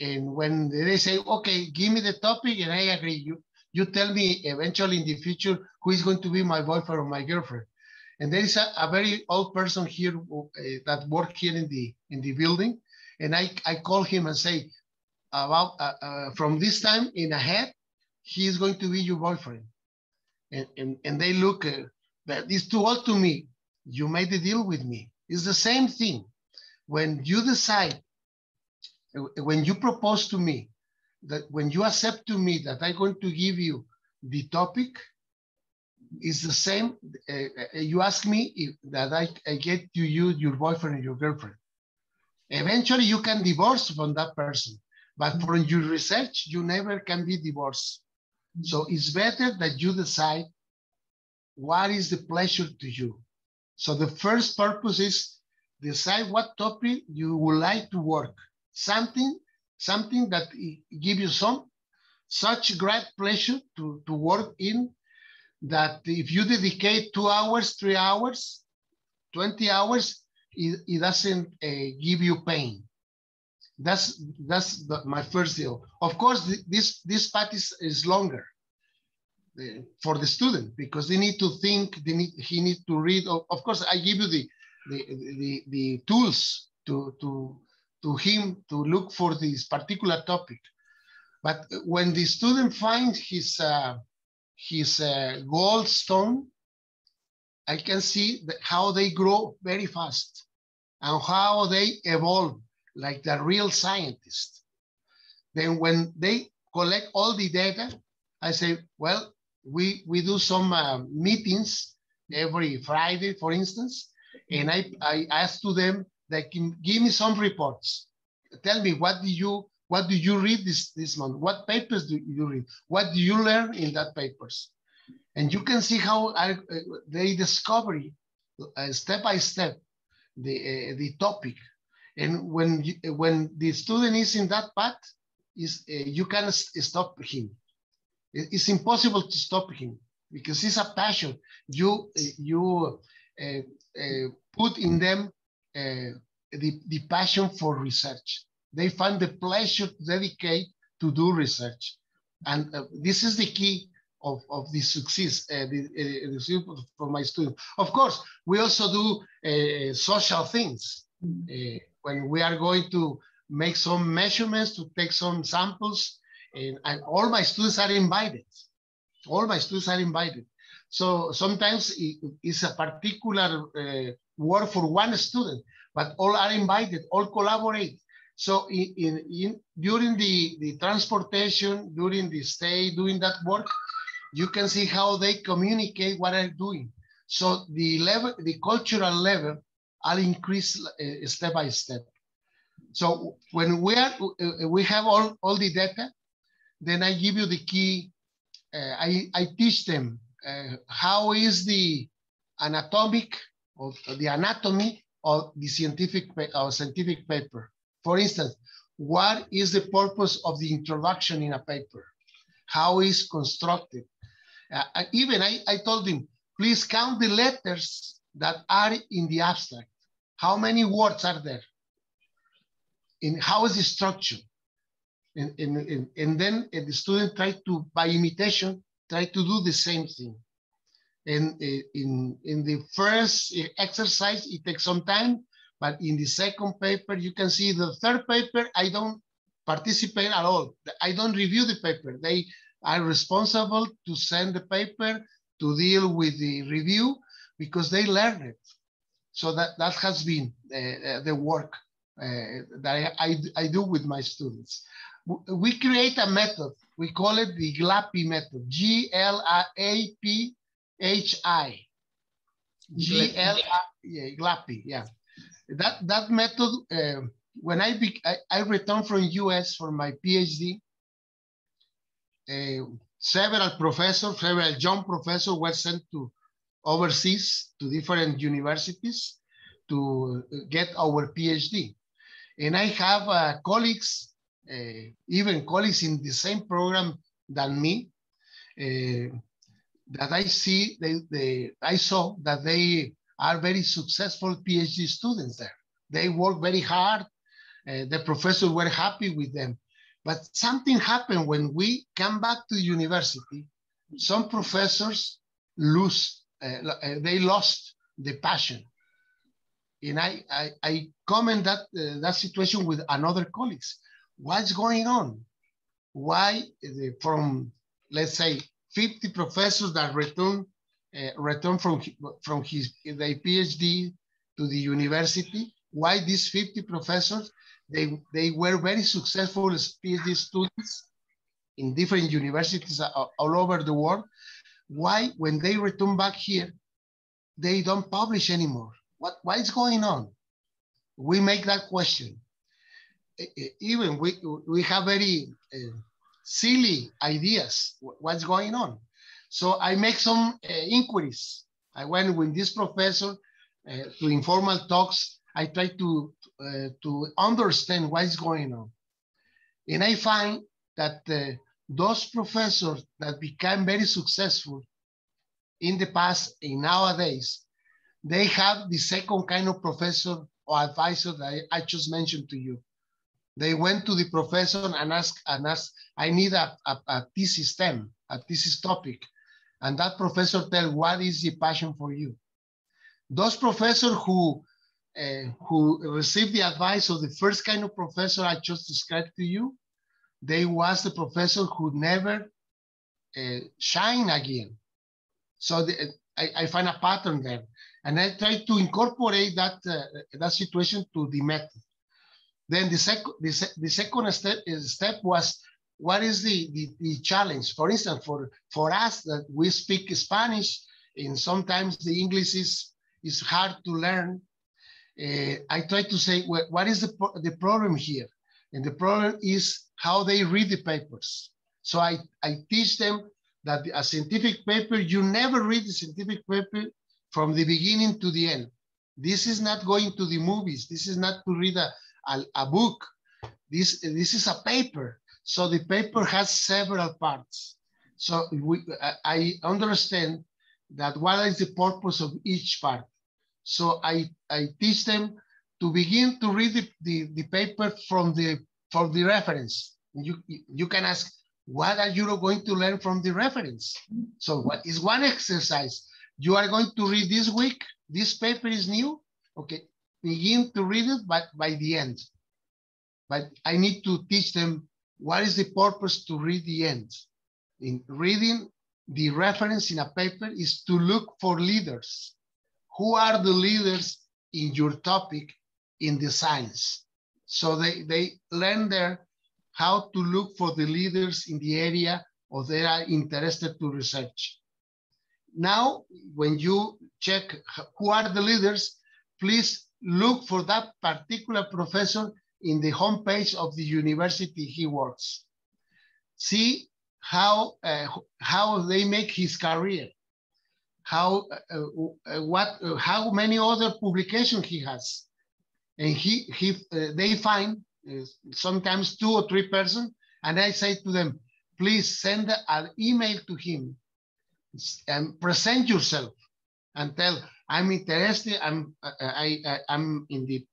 And when they say, okay, give me the topic and I agree. You, you tell me eventually in the future who is going to be my boyfriend or my girlfriend. And there is a, a very old person here who, uh, that worked here in the, in the building. And I, I call him and say, about uh, uh, from this time in ahead, he is going to be your boyfriend. And, and, and they look, uh, that is too old to me. You made a deal with me. It's the same thing. When you decide, when you propose to me, that when you accept to me that I'm going to give you the topic, it's the same. Uh, you ask me if, that I, I get to you, your boyfriend and your girlfriend. Eventually you can divorce from that person, but from your research, you never can be divorced. Mm-hmm. So it's better that you decide what is the pleasure to you. So the first purpose is decide what topic you would like to work. Something, something that gives you some such great pleasure to, to work in that if you dedicate two hours, three hours, twenty hours, it, it doesn't uh, give you pain. That's, that's the, my first deal. Of course, th this, this part is, is longer for the student because they need to think, they need, he need to read. Of course, I give you the, the, the, the tools to, to, to him to look for this particular topic. But when the student finds his, uh, his uh, gold stone, I can see that how they grow very fast and how they evolve like the real scientist. Then when they collect all the data, I say, well, We, we do some uh, meetings every Friday, for instance, and I, I ask to them, they can give me some reports. Tell me, what do you, what do you read this, this month? What papers do you read? What do you learn in that papers? And you can see how I, uh, they discover uh, step by step the, uh, the topic. And when, you, when the student is in that path, is, uh, you can stop him. It's impossible to stop him because it's a passion. You, you uh, uh, put in them uh, the, the passion for research. They find the pleasure to dedicate to do research. And uh, this is the key of, of the success uh, the, uh, for my students. Of course, we also do uh, social things. Mm-hmm. uh, when we are going to make some measurements, to take some samples, And, and all my students are invited. All my students are invited. So sometimes it, it's a particular uh, work for one student, but all are invited, all collaborate. So in, in, in, during the, the transportation, during the stay, doing that work, you can see how they communicate what they're doing. So the level, the cultural level are increased uh, step by step. So when we, are, uh, we have all, all the data, then I give you the key. Uh, I, I teach them uh, how is the anatomic or the anatomy of the scientific or scientific paper. For instance, what is the purpose of the introduction in a paper? How is constructed? Uh, I, even I, I told them, please count the letters that are in the abstract. How many words are there? And how is the structure? And, and, and then the student tried to, by imitation, try to do the same thing. And in, in the first exercise, it takes some time, but in the second paper, you can see the third paper, I don't participate at all. I don't review the paper. They are responsible to send the paper, to deal with the review, because they learn it. So that, that has been uh, the work uh, that I, I, I do with my students. We create a method. We call it the GLAPI method, G L A P H I, G L A P I, yeah, GLAPI, yeah. That, that method, uh, when I, be, I, I returned from U S for my PhD, uh, several professors, several young professors were sent to overseas to different universities to get our PhD. And I have uh, colleagues, uh, even colleagues in the same program than me, uh, that I see, they, they, I saw that they are very successful PhD students there. They work very hard. Uh, the professors were happy with them. But something happened when we come back to university. Some professors lose, uh, they lost the passion. And I, I, I comment that, uh, that situation with another colleagues. What's going on? Why the, from, let's say, fifty professors that return, uh, return from, from his, their PhD to the university, why these fifty professors, they, they were very successful as PhD students in different universities all over the world. Why, when they return back here, they don't publish anymore? What, what is going on? We make that question. Even we, we have very uh, silly ideas, what's going on. So I make some uh, inquiries. I went with this professor uh, to informal talks. I try to, uh, to understand what's going on. And I find that uh, those professors that became very successful in the past and nowadays, they have the second kind of professor or advisor that I, I just mentioned to you. They went to the professor and asked, and asked I need a, a, a thesis theme, a thesis topic. And that professor tells, what is the passion for you? Those professors who, uh, who received the advice of the first kind of professor I just described to you, they was the professor who never uh, shine again. So the, I, I find a pattern there. And I try to incorporate that, uh, that situation to the method. Then the, sec the, se the second step, is step was, what is the, the, the challenge? For instance, for, for us that we speak Spanish, and sometimes the English is, is hard to learn. Uh, I try to say, well, what is the, pro the problem here? And the problem is how they read the papers. So I, I teach them that a scientific paper, you never read the scientific paper from the beginning to the end. This is not going to the movies. This is not to read a, a, a book. This, this is a paper. So the paper has several parts. So we, I understand that what is the purpose of each part. So I, I teach them to begin to read the, the, the paper from the, from the reference. You, you can ask, what are you going to learn from the reference? So what is one exercise? You are going to read this week, this paper is new. Okay, begin to read it but by the end. But I need to teach them what is the purpose to read the end. In reading the reference in a paper is to look for leaders. Who are the leaders in your topic in the science? So they, they learn there how to look for the leaders in the area or they are interested to research. Now, when you check who are the leaders, please look for that particular professor in the homepage of the university he works. See how, uh, how they make his career, how, uh, what, uh, how many other publications he has. And he, he, uh, they find uh, sometimes two or three persons, and I say to them, please send an email to him and present yourself and tell, I'm interested, I'm, I, I, I'm in the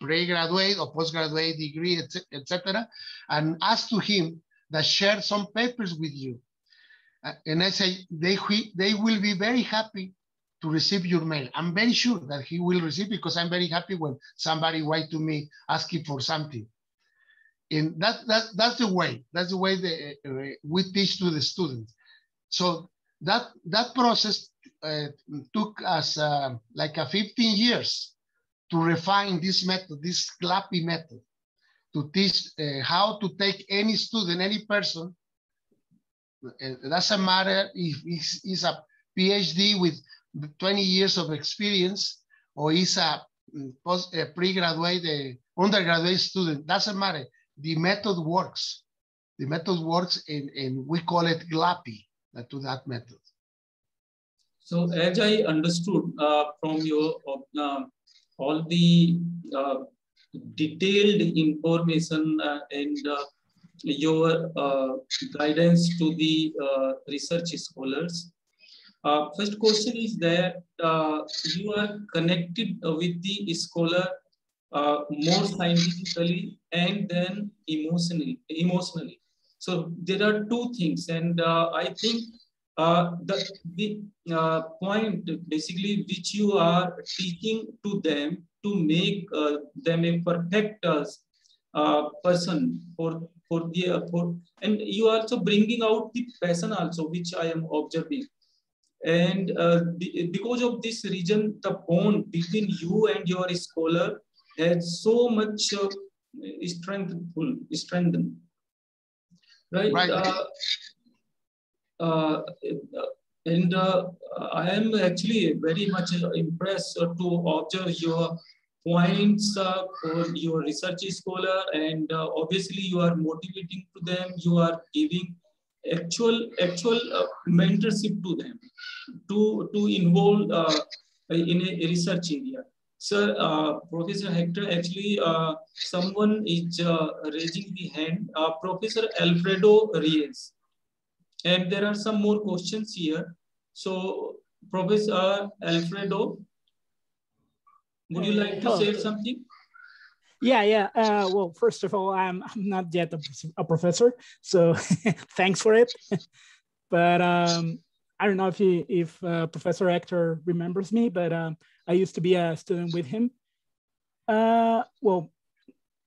pre-graduate or postgraduate degree, et cetera, and ask to him that share some papers with you. And I say, they, they will be very happy to receive your mail. I'm very sure that he will receive because I'm very happy when somebody writes to me asking for something. And that, that, that's the way, that's the way they, uh, we teach to the students. So That, that process uh, took us uh, like a fifteen years to refine this method, this GLAPI method, to teach uh, how to take any student, any person. It doesn't matter if it's, it's a PhD with twenty years of experience, or is a, a pre-graduate, a undergraduate student, doesn't matter. The method works. The method works, and, and we call it GLAPI, to that method. So as I understood uh, from your, uh, all the uh, detailed information uh, and uh, your uh, guidance to the uh, research scholars. Uh, first question is that uh, you are connected with the scholar uh, more scientifically and then emotionally. emotionally. So there are two things, and uh, I think uh, the, the uh, point basically which you are teaching to them to make uh, them a perfect uh, person for for the uh, for, and you are also bringing out the passion also, which I am observing. And uh, the, because of this reason, the bond between you and your scholar has so much uh, strengthful, strengthened. Right. right. Uh, uh, and uh, I am actually very much impressed to observe your points uh, for your research scholar, and uh, obviously you are motivating to them. You are giving actual actual uh, mentorship to them to to involve uh, in a research area. Sir, uh, Professor Hector, actually uh, someone is uh, raising the hand, uh, Professor Alfredo Reyes, and there are some more questions here. So Professor Alfredo, would you like to say something? Yeah, yeah. Uh, well, first of all, I'm, I'm not yet a, a professor, so thanks for it. But um, I don't know if, he, if uh, Professor Hector remembers me, but um, I used to be a student with him. Uh, well,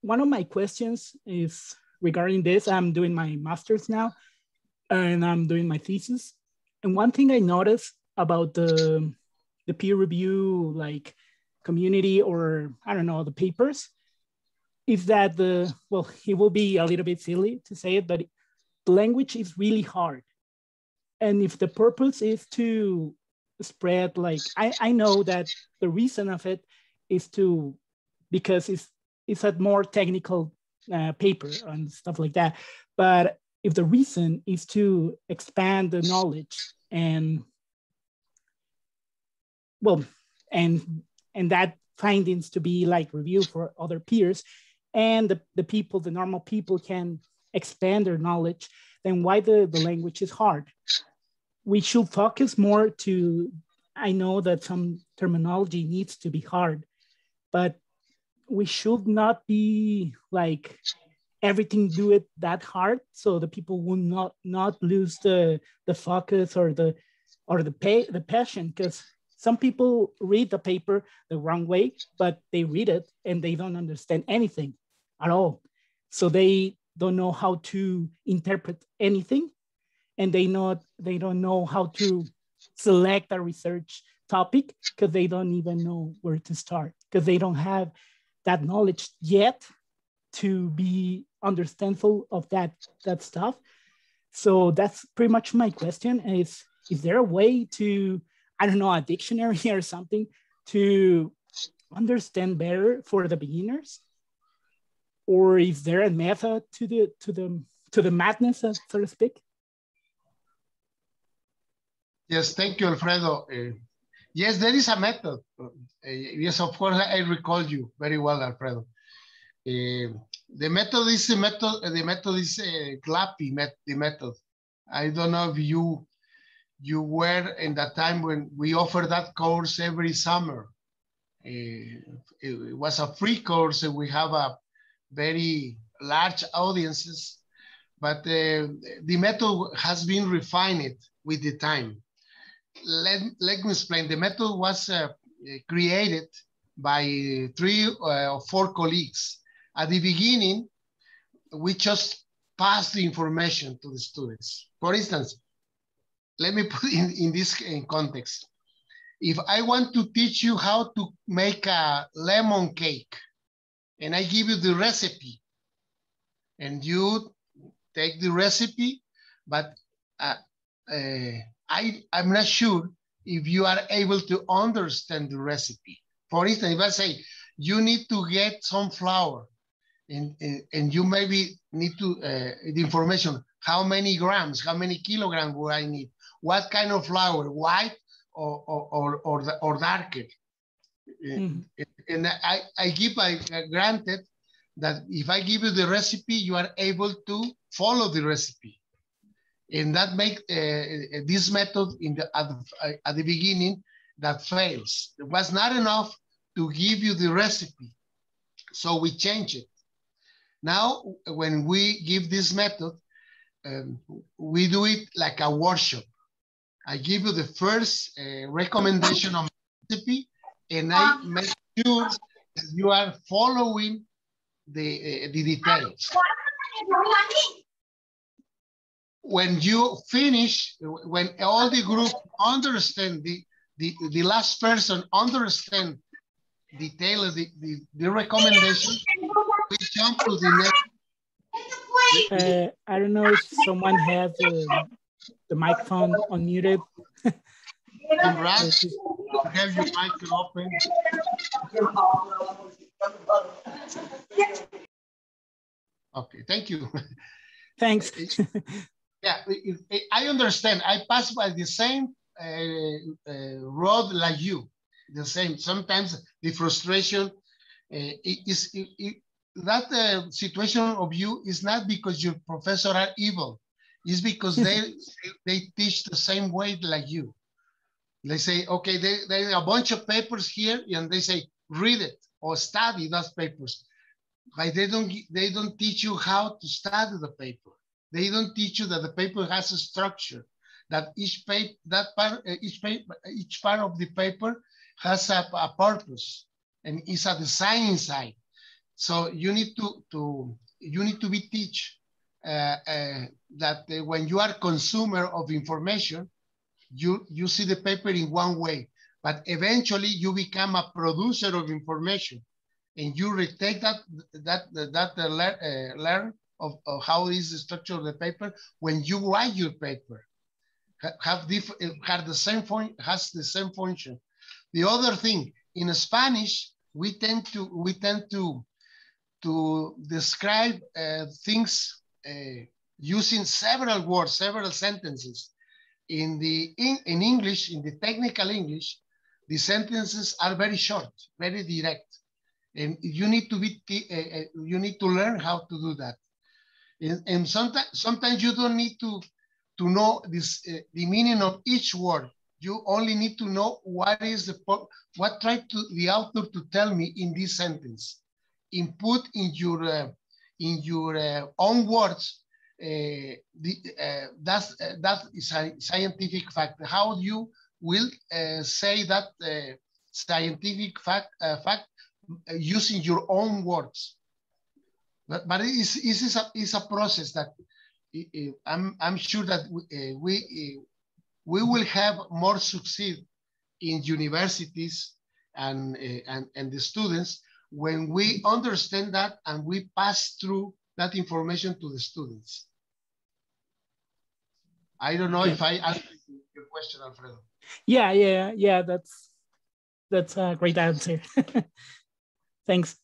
one of my questions is regarding this. I'm doing my master's now, and I'm doing my thesis. And one thing I noticed about the, the peer review, like, community, or I don't know, the papers, is that the, well, it will be a little bit silly to say it, but the language is really hard. And if the purpose is to spread, like, I, I know that the reason of it is to, because it's, it's a more technical uh, paper and stuff like that. But if the reason is to expand the knowledge and, well, and, and that findings to be like review for other peers, and the, the people, the normal people can expand their knowledge, then why the, the language is hard? We should focus more to, I know that some terminology needs to be hard, but we should not be like everything do it that hard, so the people will not, not lose the, the focus or the, or the, pay, the passion, because some people read the paper the wrong way, but they read it and they don't understand anything at all. So they don't know how to interpret anything, and they, not, they don't know how to select a research topic because they don't even know where to start, because they don't have that knowledge yet to be understandful of that, that stuff. So that's pretty much my question is, is there a way to, I don't know, a dictionary or something to understand better for the beginners? Or is there a method to the, to the, to the madness, so to speak? Yes, thank you, Alfredo. Uh, yes, there is a method. Uh, yes, of course, I recall you very well, Alfredo. Uh, the method is the method, the method is uh, GLAPI met, the method. I don't know if you You were in that time when we offered that course every summer. Uh, it was a free course, and we have a very large audiences, but uh, the method has been refined with the time. Let, let me explain. The method was uh, created by three or four colleagues. At the beginning, we just passed the information to the students. For instance, let me put in, in this in context. If I want to teach you how to make a lemon cake, and I give you the recipe, and you take the recipe, but uh, uh, I, I'm not sure if you are able to understand the recipe. For instance, if I say, you need to get some flour, and, and you maybe need to, uh, the information, how many grams, how many kilograms will I need? What kind of flour, white or, or, or, or, or darker? Mm-hmm. And I, I give, I granted that if I give you the recipe, you are able to follow the recipe. And that makes uh, this method in the, at, the, at the beginning that fails. It was not enough to give you the recipe. So we change it. Now, when we give this method, um, we do it like a workshop. I give you the first uh, recommendation on recipe, and I make sure that you are following the, uh, the details. When you finish, when all the group understand, the, the, the last person understand detail, the, the, the recommendation, we jump to the next. Uh, I don't know if someone has uh, the microphone unmuted. Congrats, have your mic open. Okay, thank you. Thanks. Yeah, I understand. I pass by the same uh, uh, road like you, the same. Sometimes the frustration uh, is it, it, that uh, situation of you is not because your professors are evil. It's because they they teach the same way like you. They say, okay, there, there are a bunch of papers here, and they say, read it or study those papers. But they don't, they don't teach you how to study the paper. They don't teach you that the paper has a structure, that each paper, that part, each paper, each part of the paper has a, a purpose and is a design inside. So you need to, to you need to be teach uh, uh, that uh, when you are consumer of information, you you see the paper in one way, but eventually you become a producer of information, and you retake that that that uh, learn. Uh, learn Of, of how is the structure of the paper when you write your paper. Have, diff, have the same point, has the same function. The other thing, in Spanish, we tend to we tend to to describe uh, things uh, using several words, several sentences. In the in, in English, in the technical English, the sentences are very short, very direct, and you need to be uh, you need to learn how to do that. And, and sometimes, sometimes you don't need to, to know this, uh, the meaning of each word. You only need to know what is the, what tried to, the author to tell me in this sentence. Input in your, uh, in your uh, own words, uh, the, uh, that's, uh, that is a scientific fact. How you will uh, say that uh, scientific fact, uh, fact uh, using your own words. But, but it's, it's, a, it's a process that uh, I'm, I'm sure that we, uh, we, uh, we will have more succeed in universities and, uh, and, and the students when we understand that and we pass through that information to the students. I don't know if I answered your question, Alfredo. Yeah, yeah, yeah, that's, that's a great answer. Thanks.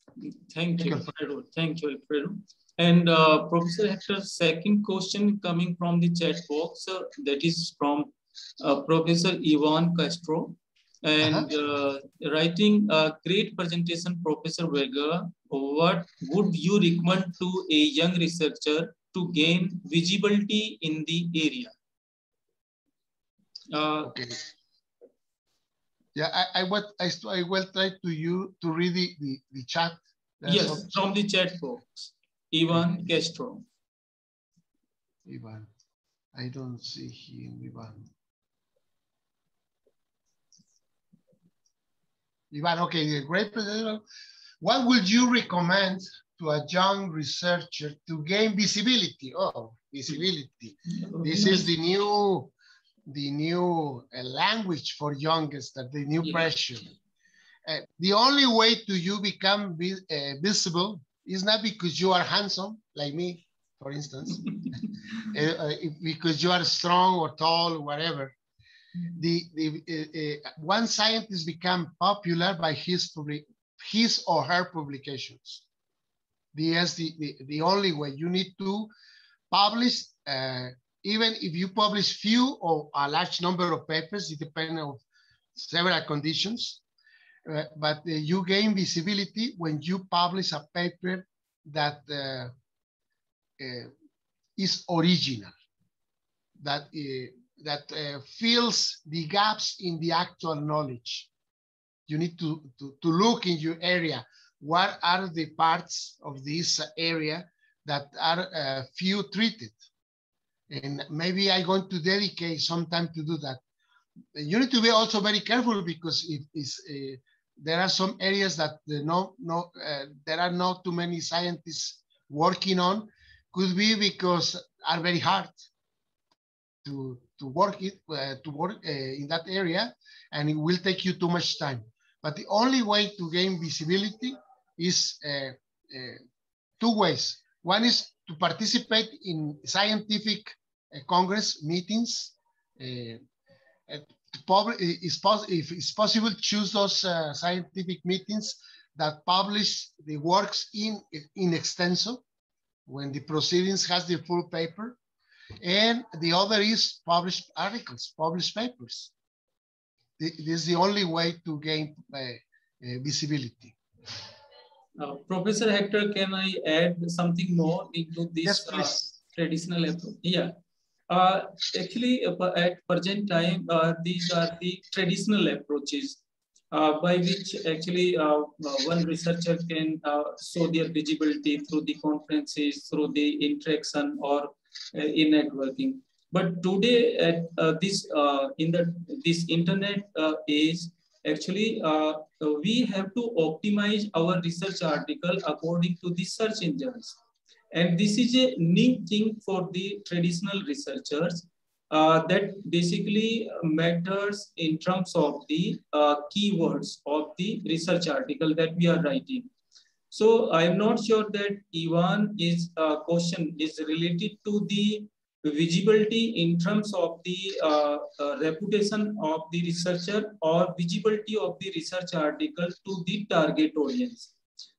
Thank you, Alfredo. Thank you, Alfredo. And uh, Professor Hector's second question coming from the chat box, uh, that is from uh, Professor Ivan Castro. And uh-huh. uh, writing a great presentation, Professor Vega, what would you recommend to a young researcher to gain visibility in the area? Uh, okay. Yeah, I I, what, I I will try to you to read the, the, the chat. That's yes, what, from the chat box. Ivan Castro. Ivan, I don't see him, Ivan. Ivan, okay, great presentation. What would you recommend to a young researcher to gain visibility? Oh, visibility. This is the new the new uh, language for youngsters, the new yeah. pressure. Uh, the only way to you become vi uh, visible is not because you are handsome, like me, for instance, uh, uh, because you are strong or tall or whatever. the, the uh, uh, one scientist became popular by his public, his or her publications. That's the, the, the only way. You need to publish, uh, even if you publish few or a large number of papers, it depends on several conditions, uh, but uh, you gain visibility when you publish a paper that uh, uh, is original, that, uh, that uh, fills the gaps in the actual knowledge. You need to, to, to look in your area. What are the parts of this area that are uh, few treated? And maybe I'm going to dedicate some time to do that. You need to be also very careful because it is, uh, there are some areas that the no, no, uh, there are not too many scientists working on. Could be because are very hard to, to work, it, uh, to work uh, in that area, and it will take you too much time. But the only way to gain visibility is uh, uh, two ways. One is to participate in scientific uh, Congress meetings. Uh, Is if it's possible, choose those uh, scientific meetings that publish the works in, in extenso, when the proceedings has the full paper. And the other is publish articles, publish papers. This is the only way to gain uh, uh, visibility. Uh, Professor Hector, can I add something more into this yes, uh, traditional approach? Yeah. Uh, actually, uh, at present time, uh, these are the traditional approaches uh, by which actually uh, one researcher can uh, show their visibility through the conferences, through the interaction, or uh, in networking. But today, at uh, this uh, in the this internet uh, age, actually uh, we have to optimize our research article according to the search engines. And this is a new thing for the traditional researchers uh, that basically matters in terms of the uh, keywords of the research article that we are writing. So I'm not sure that Ivan is uh, question is related to the visibility in terms of the uh, uh, reputation of the researcher or visibility of the research article to the target audience.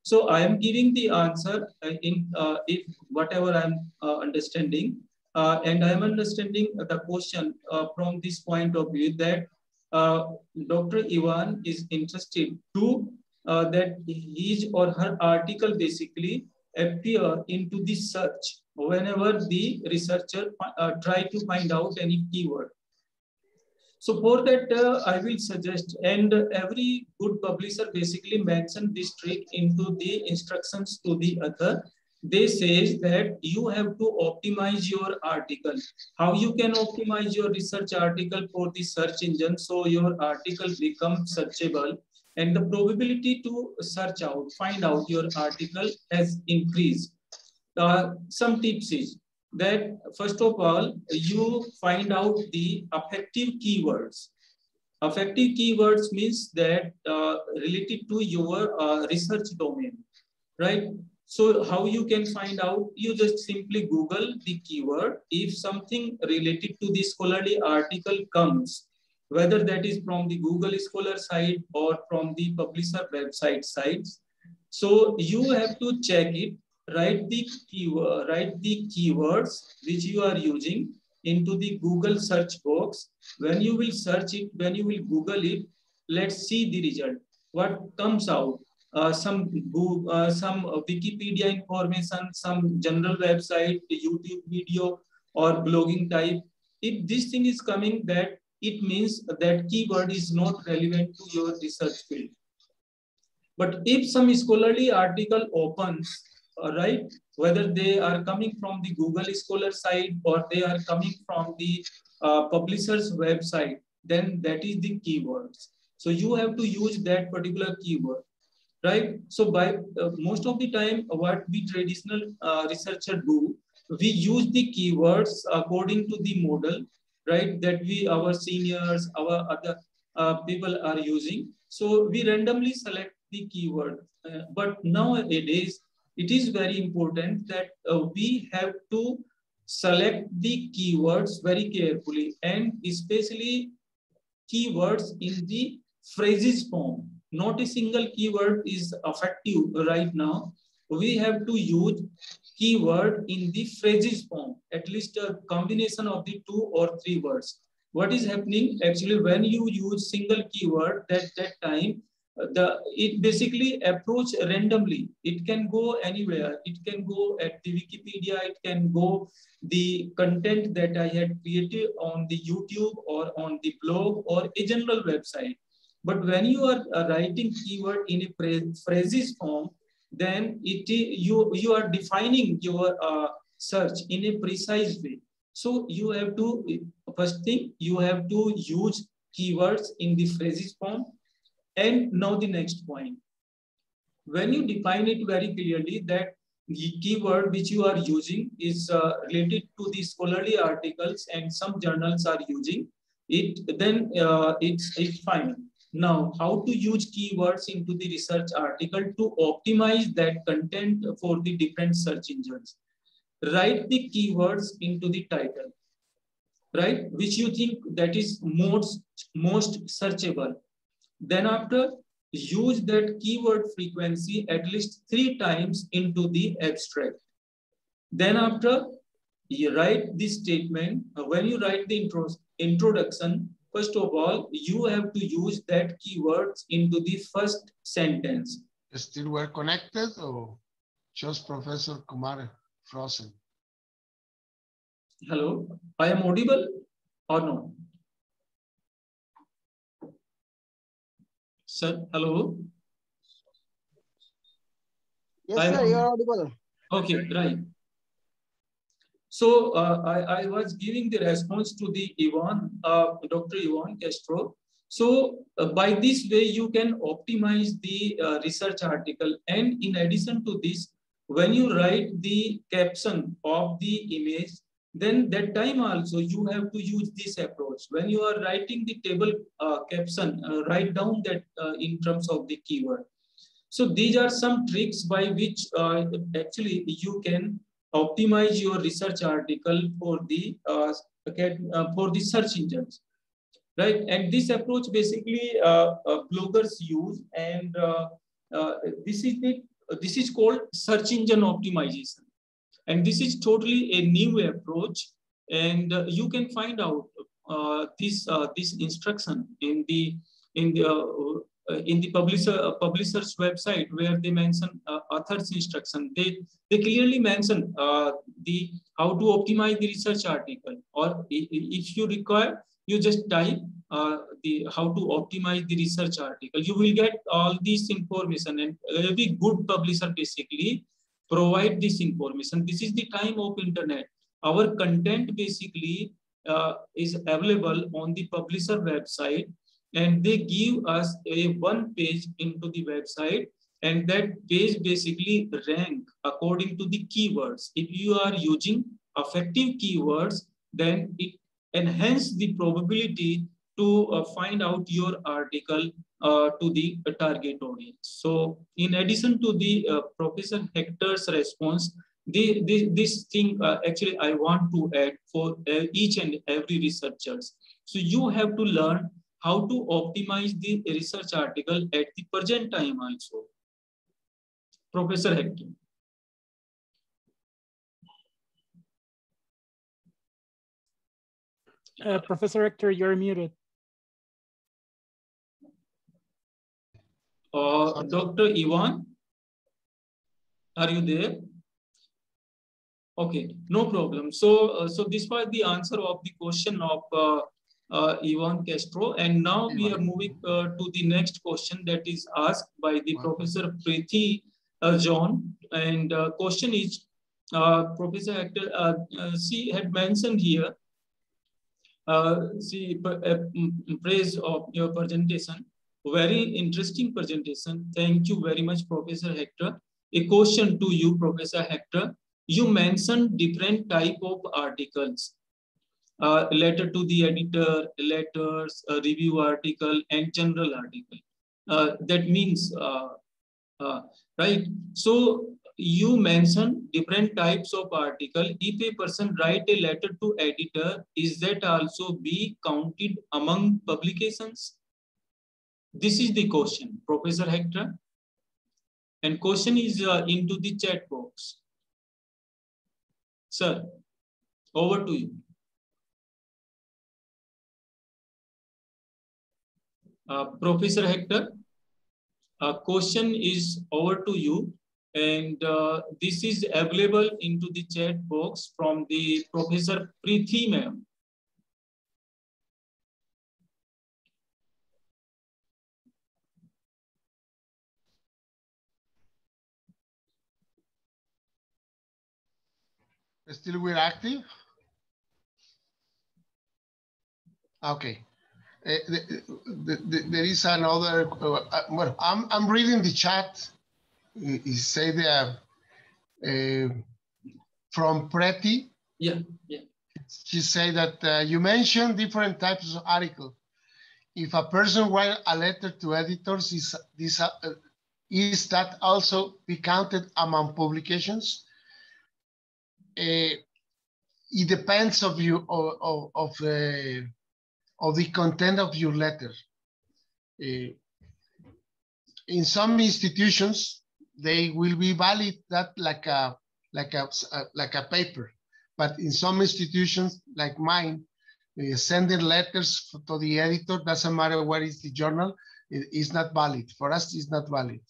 So I am giving the answer in uh, if whatever I am uh, understanding, uh, and I am understanding the question uh, from this point of view that uh, Doctor Ivan is interested to uh, that his or her article basically appear into the search whenever the researcher uh, try to find out any keyword. So for that, uh, I will suggest, and every good publisher basically mentioned this trick into the instructions to the author. They say that you have to optimize your article. How you can optimize your research article for the search engine so your article becomes searchable and the probability to search out, find out your article has increased. Uh, some tips is that first of all, you find out the effective keywords. Effective keywords means that uh, related to your uh, research domain, right? So how you can find out? You just simply Google the keyword. If something related to the scholarly article comes, whether that is from the Google Scholar site or from the publisher website sites, so you have to check it. Write the keyword, write the keywords which you are using into the Google search box. When you will search it, when you will Google it, let's see the result. What comes out? Uh, some uh, some Wikipedia information, some general website, YouTube video, or blogging type. If this thing is coming, that it means that keyword is not relevant to your research field. But if some scholarly article opens, all right, whether they are coming from the Google Scholar site or they are coming from the uh, publisher's website, then that is the keywords. So you have to use that particular keyword, right? So by uh, most of the time, what we traditional uh, researchers do, we use the keywords according to the model, right? That we, our seniors, our other uh, people are using. So we randomly select the keyword, uh, but nowadays, it is very important that uh, we have to select the keywords very carefully, and especially keywords in the phrases form. Not a single keyword is effective right now. We have to use keyword in the phrases form, at least a combination of the two or three words. What is happening actually when you use single keyword at that time, the it basically approach randomly. It can go anywhere. It can go at the Wikipedia. It can go the content that I had created on the YouTube or on the blog or a general website. But when you are writing keyword in a phrases form, then it you you are defining your uh, search in a precise way. So you have to first thing you have to use keywords in the phrases form. And now the next point, when you define it very clearly that the keyword which you are using is uh, related to the scholarly articles and some journals are using it, then uh, it's, it's fine. Now, how to use keywords into the research article to optimize that content for the different search engines? Write the keywords into the title, right? Which you think that is most, most searchable. Then after, use that keyword frequency at least three times into the abstract. Then after, you write the statement. When you write the intro, introduction, first of all, you have to use that keywords into the first sentence. Still were connected or just Professor Kumar frozen? Hello, I am audible or no? Sir, hello. Yes, I'm, sir, you are audible. Okay, right. So uh, I, I was giving the response to the Yvonne, uh, Doctor Yvonne Castro. So uh, by this way, you can optimize the uh, research article. And in addition to this, when you write the caption of the image, then that time also you have to use this approach. When you are writing the table uh, caption, uh, write down that uh, in terms of the keyword. So these are some tricks by which uh, actually you can optimize your research article for the uh, for the search engines, right? And this approach basically uh, uh, bloggers use, and uh, uh, this is the this is called search engine optimization. And this is totally a new approach, and uh, you can find out uh, this uh, this instruction in the in the uh, in the publisher uh, publisher's website, where they mention uh, author's instruction. They they clearly mention uh, the how to optimize the research article. Or if you require, you just type uh, the how to optimize the research article. You will get all this information, and every good publisher basically provide this information. This is the time of internet. Our content basically uh, is available on the publisher website, and they give us a one page into the website, and that page basically rank according to the keywords. If you are using effective keywords, then it enhances the probability to uh, find out your article Uh, to the uh, target audience. So in addition to the uh, Professor Hector's response, the, the, this thing uh, actually I want to add for uh, each and every researchers. So you have to learn how to optimize the research article at the present time also. Professor Hector. Uh, Professor Hector, you're muted. Uh, Doctor Yvonne, are you there? Okay, no problem. So, uh, so this was the answer of the question of uh, uh, Yvonne Castro. And now we are moving uh, to the next question that is asked by the wow. Professor Preeti uh, John. And uh, question is, uh, Professor Hector, uh, uh, she had mentioned here, uh, she uh, praise of your presentation. Very interesting presentation. Thank you very much, Professor Hector. A question to you, Professor Hector. You mentioned different type of articles, uh, letter to the editor, letters, uh, review article, and general article. Uh, that means, uh, uh, right? So you mention different types of article. If a person write a letter to editor, is that also be counted among publications? This is the question, Professor Hector. And question is uh, into the chat box. Sir, over to you. Uh, Professor Hector, a uh, question is over to you. And uh, this is available into the chat box from the Professor Prithi ma'am. Still we're active? Okay. Uh, the, the, the, there is another, uh, well, I'm, I'm reading the chat. It, it say there, uh, from Preti. Yeah, yeah. She said that uh, you mentioned different types of articles. If a person write a letter to editors, is, this, uh, is that also be counted among publications? Uh, it depends of you of of, of, uh, of the content of your letter. Uh, in some institutions, they will be valid that like a like a like a paper, but in some institutions like mine, uh, sending letters to the editor doesn't matter what is the journal. It is not valid for us. It's not valid.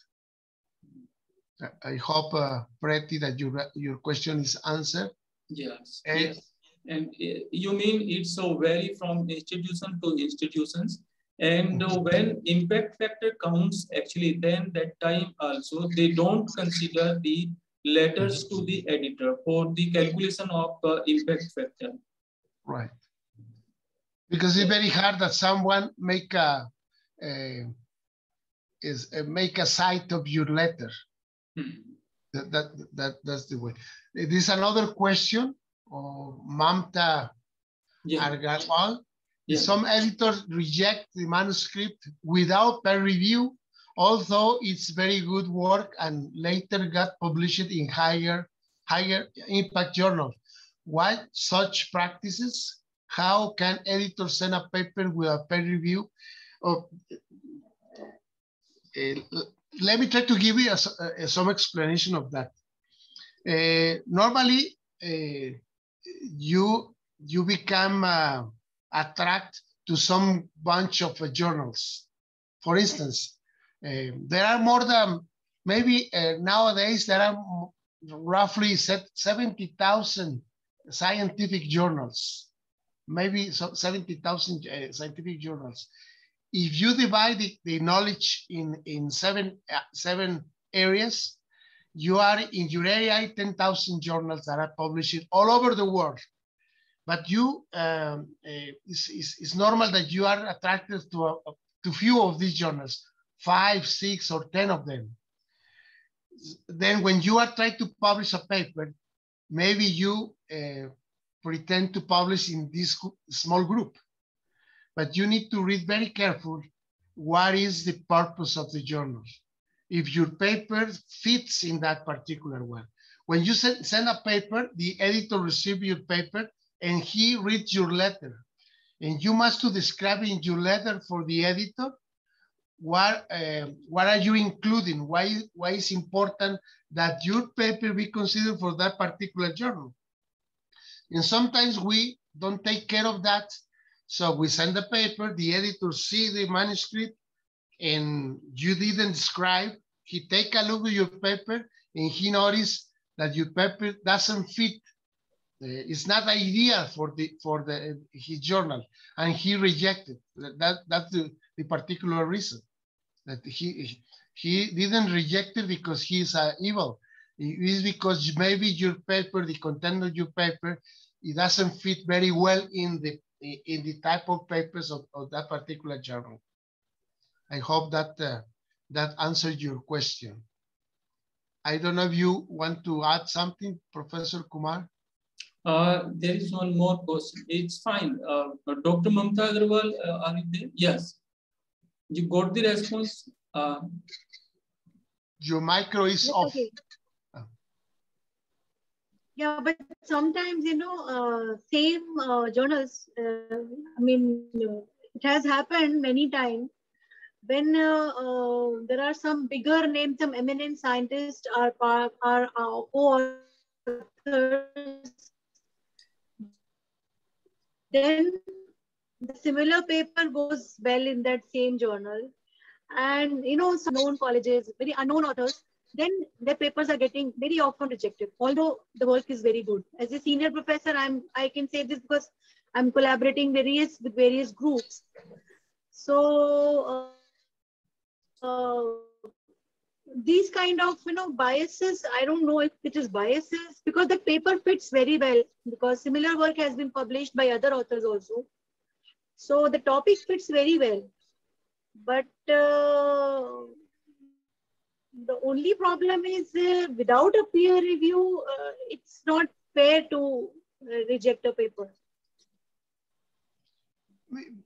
I hope, uh, Preti, that your your question is answered. Yes. And, yes. And uh, you mean it's so vary from institution to institutions, and uh, when impact factor counts, actually, then that time also they don't consider the letters to the editor for the calculation of uh, impact factor. Right. Because it's very hard that someone make a, a is a, make a cite of your letter. Hmm. That, that, that, that's the way. There's another question of Mamta yeah. Argalwal. Yeah. Some editors reject the manuscript without peer review, although it's very good work and later got published in higher, higher impact journals. Why such practices? How can editors send a paper without peer review? Or, uh, let me try to give you a, a, some explanation of that. Uh, normally, uh, you you become uh, attracted to some bunch of uh, journals. For instance, uh, there are more than maybe uh, nowadays there are roughly seventy thousand scientific journals, maybe seventy thousand uh, scientific journals. If you divide the, the knowledge in, in seven, uh, seven areas, you are in your area ten thousand journals that are published all over the world. But you, um, uh, it's, it's, it's normal that you are attracted to, a, to few of these journals, five, six, or ten of them. Then when you are trying to publish a paper, maybe you uh, pretend to publish in this small group. But you need to read very carefully what is the purpose of the journal, if your paper fits in that particular one. When you send, send a paper, the editor receives your paper and he reads your letter. And you must to describe in your letter for the editor what, uh, what are you including, why, why it's important that your paper be considered for that particular journal. And sometimes we don't take care of that. So we send the paper, the editor see the manuscript, and you didn't describe. He take a look at your paper, and he noticed that your paper doesn't fit. It's not ideal for the for the his journal, and he rejected. That that's the, the particular reason that he he didn't reject it because he's uh, evil. It is because maybe your paper, the content of your paper, it doesn't fit very well in the. in the type of papers of, of that particular journal. I hope that uh, that answered your question. I don't know if you want to add something, Professor Kumar? Uh, there is one more question. It's fine. Uh, Doctor Mamta Agarwal, uh, are you there? Yes. You got the response? Uh, your micro is yes, off. Okay. Yeah, but sometimes, you know, uh, same uh, journals, uh, I mean, you know, it has happened many times when uh, uh, there are some bigger names, some eminent scientists are part, are co-authors, then the similar paper goes well in that same journal. And, you know, some known colleges, very unknown authors, then their papers are getting very often rejected, although the work is very good. As a senior professor, I'm, I can say this because I'm collaborating various with various groups. So uh, uh, these kind of, you know, biases, I don't know if it is biases, because the paper fits very well, because similar work has been published by other authors also. So the topic fits very well. But uh, the only problem is uh, without a peer review, uh, it's not fair to uh, reject a paper.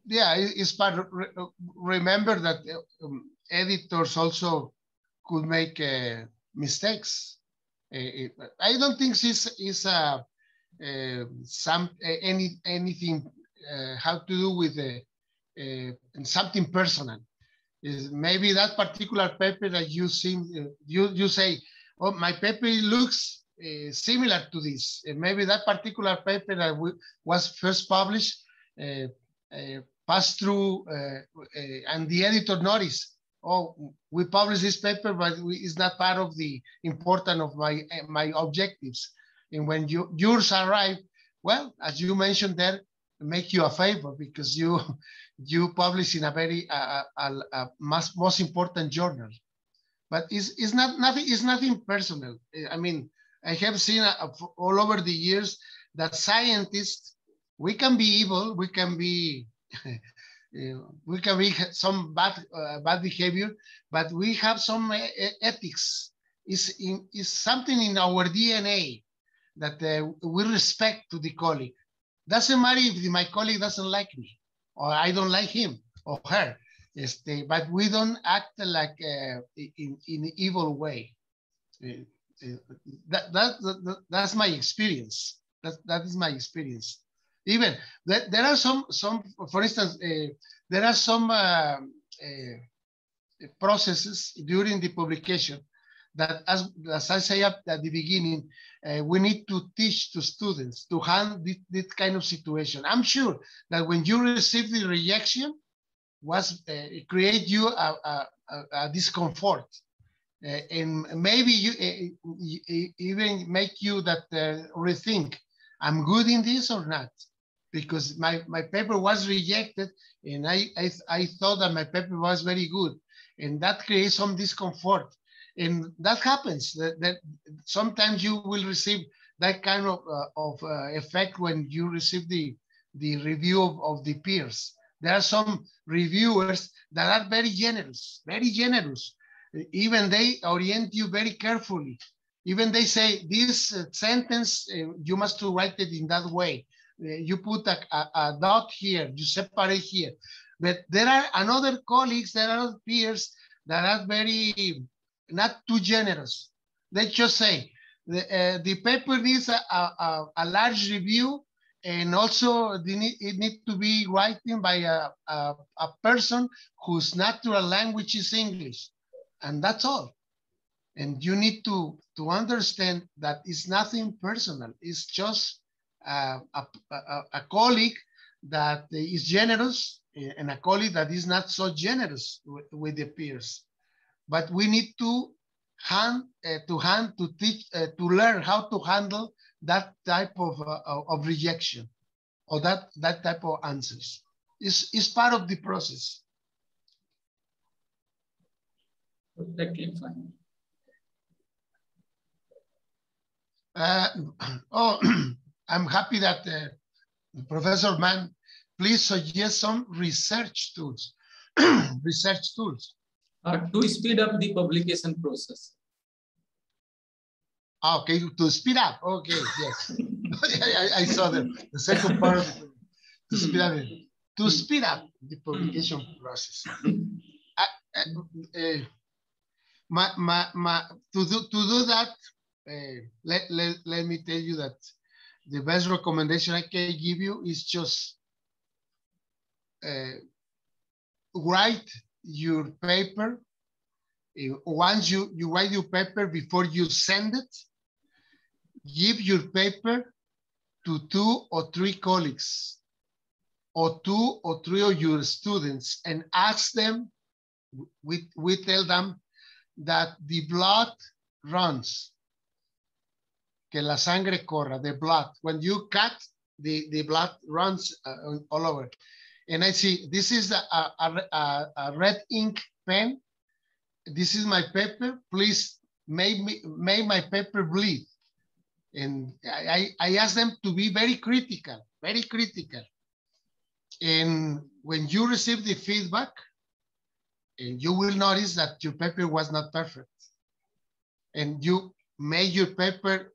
Yeah, it's but re remember that um, editors also could make uh, mistakes. Uh, I don't think this is a uh, some any anything uh, have to do with the. Uh, and something personal is maybe that particular paper that you seem uh, you you say, oh, my paper looks uh, similar to this, and maybe that particular paper that was first published uh, uh, passed through uh, uh, and the editor noticed, oh, we published this paper, but we, it's not part of the important of my uh, my objectives. And when you yours arrive, well, as you mentioned there, make you a favor because you you publish in a very uh, a, a most, most important journal. But it's, it's not nothing it's nothing personal. I mean, I have seen a, a, all over the years that scientists, we can be evil, we can be you know, we can be some bad uh, bad behavior, but we have some uh, ethics. It's in, it's something in our D N A that uh, we respect to the colleague. Doesn't matter if my colleague doesn't like me, or I don't like him or her. Este, but we don't act like uh, in in an evil way. Uh, that, that, that that's my experience. That that is my experience. Even there, there are some some, for instance, uh, there are some uh, uh, processes during the publication that, as, as I say up at the beginning, uh, we need to teach to students to handle this, this kind of situation. I'm sure that when you receive the rejection, was uh, it create you a, a, a discomfort, uh, and maybe you uh, even make you that uh, rethink: I'm good in this or not? Because my my paper was rejected, and I I, I thought that my paper was very good, and that creates some discomfort. And that happens. That, that sometimes you will receive that kind of uh, of uh, effect when you receive the the review of, of the peers. There are some reviewers that are very generous, very generous. Even they orient you very carefully. Even they say this uh, sentence uh, you must write it in that way. Uh, you put a, a, a dot here. You separate here. But there are another colleagues, there are peers that are very not too generous. They just say the, uh, the paper needs a, a, a large review, and also the need, it needs to be written by a, a, a person whose natural language is English. And that's all. And you need to, to understand that it's nothing personal. It's just a, a, a colleague that is generous and a colleague that is not so generous with, with the peers. But we need to hand uh, to hand to teach uh, to learn how to handle that type of uh, of rejection, or that that type of answers. It's is part of the process. Exactly. Uh, oh, I'm happy that uh, Professor Mann, please suggest some research tools, research tools. Uh, to speed up the publication process. Okay, to speed up. Okay, yes. I, I saw the, the second part. To speed up, to speed up the publication process. I, I, uh, my, my, my, to do to do that, uh, let, let, let me tell you that the best recommendation I can give you is just uh, write your paper. Once you, you write your paper before you send it, give your paper to two or three colleagues or two or three of your students and ask them, we, we tell them that the blood runs, que la sangre corra, the blood. When you cut, the, the blood runs uh, all over. And I see, this is a, a, a, a red ink pen. This is my paper, please make, me, make my paper bleed. And I, I ask them to be very critical, very critical. And when you receive the feedback, and you will notice that your paper was not perfect. And you made your paper,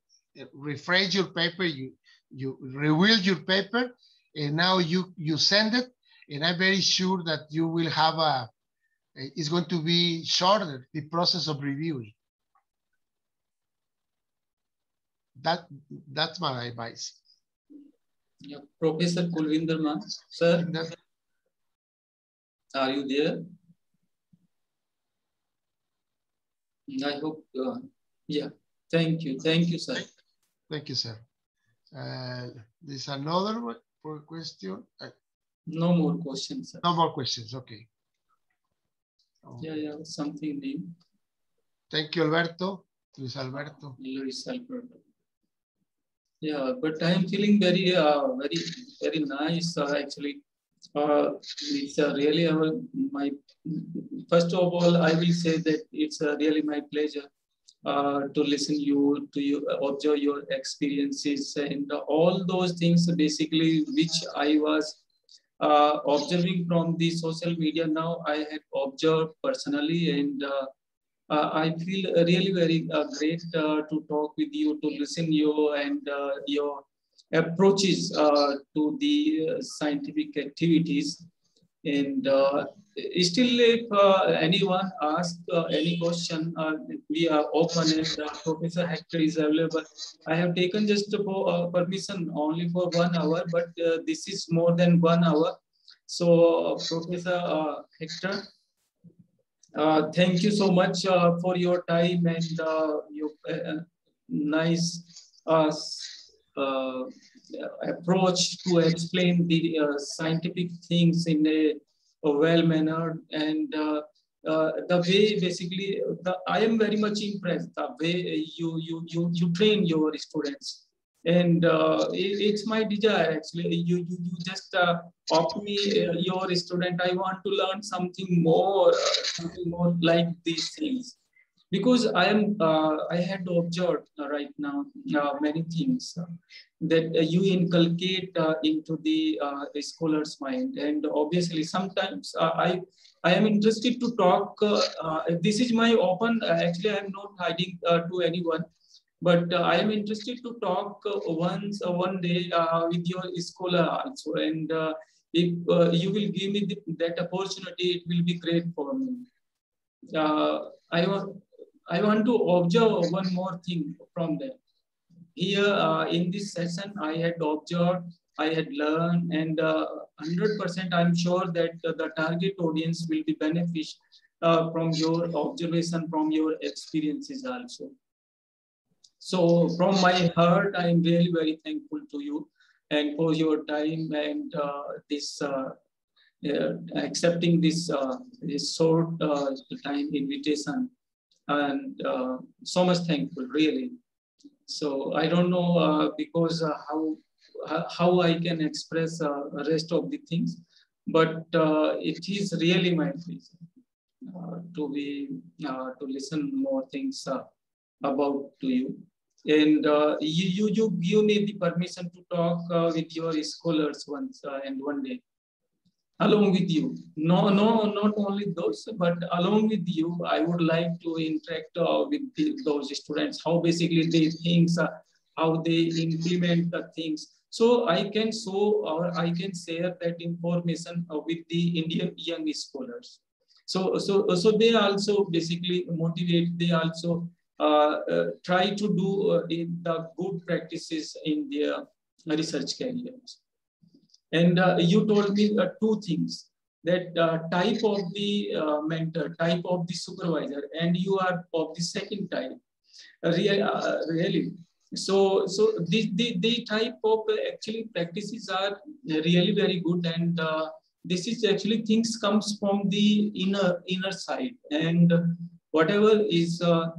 rephrase your paper, you, you reveal your paper, and now you, you send it. And I'm very sure that you will have a, it's going to be shorter, the process of reviewing. That, that's my advice. Yeah. Professor Kulvinder Man, sir, are you there? I hope, uh, yeah, thank you, thank you, sir. Thank you, sir. Uh, there's another question. Uh, no more questions, sir. No more questions, okay. Oh. Yeah, yeah, something new. Thank you, Alberto. Luis Alberto. Luis Alberto. Yeah, but I am feeling very, uh, very, very nice. Uh, actually, uh, it's uh, really uh, my. First of all, I will say that it's uh, really my pleasure uh, to listen you, to you, observe your experiences, and all those things basically which I was uh, observing from the social media. Now I have observed personally, and. Uh, Uh, I feel really very uh, great uh, to talk with you, to listen you and uh, your approaches uh, to the uh, scientific activities. And uh, still, if uh, anyone asks uh, any question, uh, we are open and uh, Professor Hector is available. I have taken just for, uh, permission only for one hour, but uh, this is more than one hour. So, uh, Professor uh, Hector, Uh, thank you so much uh, for your time and uh, your uh, nice uh, uh, approach to explain the uh, scientific things in a, a well manner. And uh, uh, the way basically, the, I am very much impressed the way you, you, you, you train your students. And uh, it, it's my desire actually. You you, you just uh, opt me uh, your student. I want to learn something more, uh, something more like these things, because I am uh, I had observed uh, right now uh, many things uh, that uh, you inculcate uh, into the, uh, the scholar's mind, and obviously sometimes uh, I I am interested to talk. Uh, uh, this is my open. Uh, actually, I am not hiding uh, to anyone. But uh, I am interested to talk uh, once uh, one day uh, with your scholar also. And uh, if uh, you will give me the, that opportunity, it will be great for me. Uh, I, want, I want to observe one more thing from that. Here uh, in this session, I had observed, I had learned, and uh, one hundred percent I'm sure that uh, the target audience will be beneficial uh, from your observation, from your experiences also. So from my heart, I am really very thankful to you and for your time and uh, this uh, uh, accepting this, uh, this short uh, time invitation, and uh, so much thankful really. So I don't know uh, because uh, how how I can express uh, the rest of the things, but uh, it is really my pleasure uh, to be uh, to listen more things uh, about to you. And uh, you, you, you give me the permission to talk uh, with your scholars once uh, and one day, along with you. No, no, not only those, but along with you, I would like to interact uh, with the, those students, how basically they think, uh, how they implement the things. So I can show or I can share that information uh, with the Indian young scholars. So, so, so they also basically motivate, they also uh, uh, try to do uh, in the good practices in their research careers. And uh, you told me uh, two things, that uh, type of the uh, mentor, type of the supervisor, and you are of the second type, uh, really. Uh, really. So, so the, the, the type of actually practices are really very good, and uh, this is actually things comes from the inner inner side, and whatever is uh,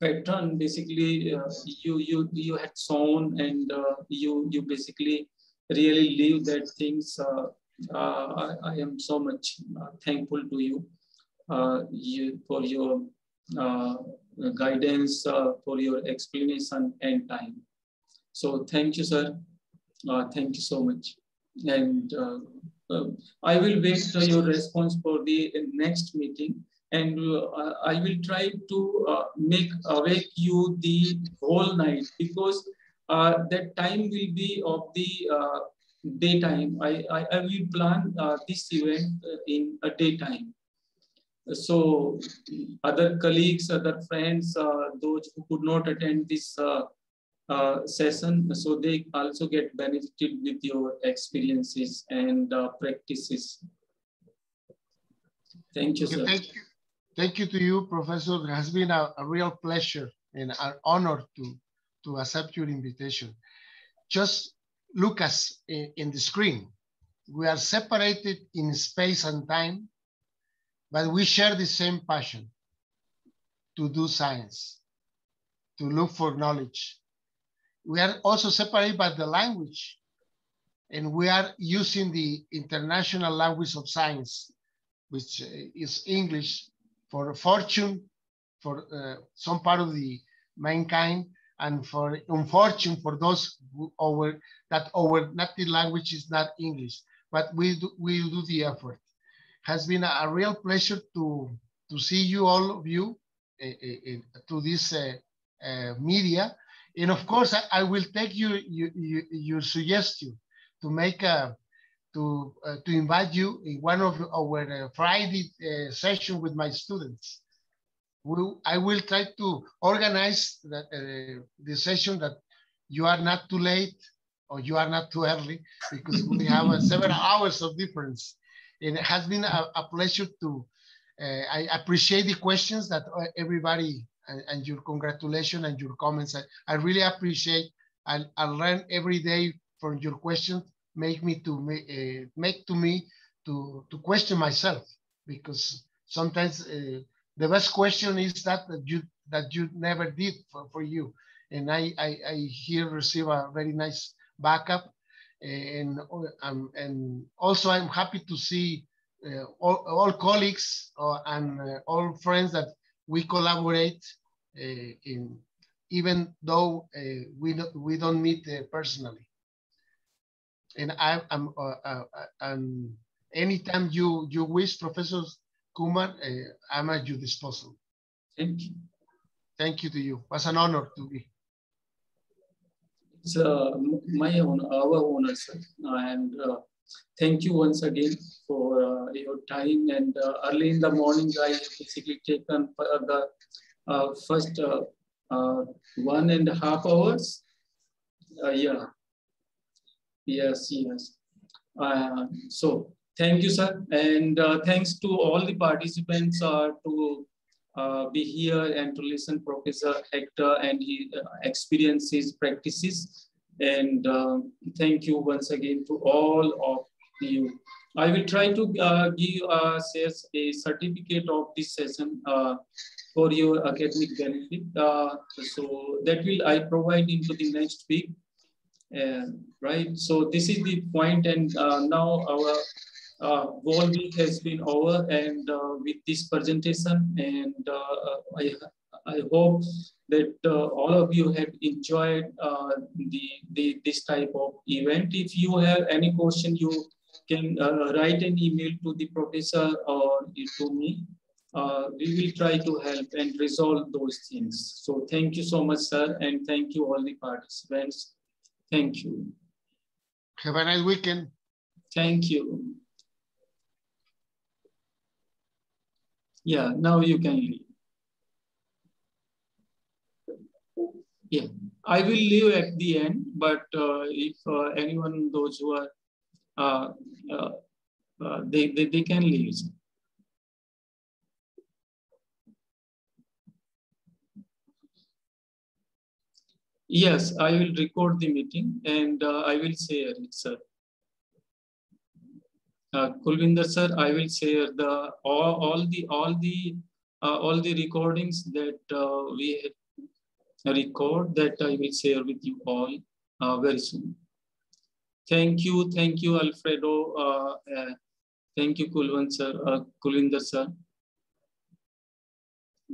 pattern basically uh, you you you had shown, and uh, you you basically really live that things. Uh, uh, I, I am so much thankful to you, uh, you for your uh, guidance, uh, for your explanation and time. So thank you, sir. Uh, thank you so much, and. Uh, Uh, I will wait for your response for the next meeting, and uh, I will try to uh, make awake you the whole night, because uh, that time will be of the uh, daytime. I, I, I will plan uh, this event uh, in a daytime. So other colleagues, other friends, uh, those who could not attend this uh, Uh, session, so they also get benefited with your experiences and uh, practices. Thank you, sir. Thank you, thank you to you, Professor. It has been a, a real pleasure and an honor to, to accept your invitation. Just look us in, in the screen. We are separated in space and time, but we share the same passion to do science, to look for knowledge. We are also separated by the language, and we are using the international language of science, which is English, for fortune, for uh, some part of the mankind, and for unfortune for those who our, that our native language is not English. But we do, we do the effort. Has been a real pleasure to to see you all of you uh, uh, to this uh, uh, media. And of course, I, I will take your your, your your suggestion to make a to uh, to invite you in one of our uh, Friday uh, session with my students. We'll, I will try to organize that, uh, the session that you are not too late or you are not too early, because we have uh, several hours of difference. And it has been a, a pleasure to. Uh, I appreciate the questions that everybody. And, and your congratulations and your comments. I, I really appreciate and I learn every day from your questions, make me to uh, make to me to, to question myself, because sometimes uh, the best question is that, that you that you never did for, for you. And I, I, I here receive a very nice backup. And, um, and also I'm happy to see uh, all, all colleagues uh, and uh, all friends that we collaborate uh, in, even though uh, we don't we don't meet uh, personally. And I am uh, uh, um, anytime you you wish, Professor Kumar, uh, I'm at your disposal. Thank you. Thank you to you. It was an honor to be. It's uh, my own, our honor, sir. And uh, thank you once again for uh, your time. And uh, early in the morning, I basically taken the uh, first uh, uh, one and a half hours. Uh, yeah. Yes, yes. Uh, so thank you, sir. And uh, thanks to all the participants uh, to uh, be here and to listen Professor Hector and his uh, experiences, practices. And uh, thank you once again to all of you. I will try to uh, give uh, a certificate of this session uh, for your academic benefit. Uh, so that will I provide into the next week, uh, right? So this is the point, and uh, now our uh, whole week has been over, and uh, with this presentation, and uh, I. I hope that uh, all of you have enjoyed uh, the, the this type of event. If you have any question, you can uh, write an email to the professor or to me. Uh, we will try to help and resolve those things. So thank you so much, sir. And thank you all the participants. Thank you. Have a nice weekend. Thank you. Yeah, now you can leave. Yeah, I will leave at the end, but uh, if uh, anyone, those who are, uh, uh, uh, they, they, they can leave. Yes, I will record the meeting and uh, I will share it, sir. Uh, Kulvinder sir, I will share the all, all the all the uh, all the recordings that uh, we record that I will share with you all uh, very soon. Thank you, thank you, Alfredo. Uh, uh, thank you, Kulvinder sir. Uh, Kulvinder sir.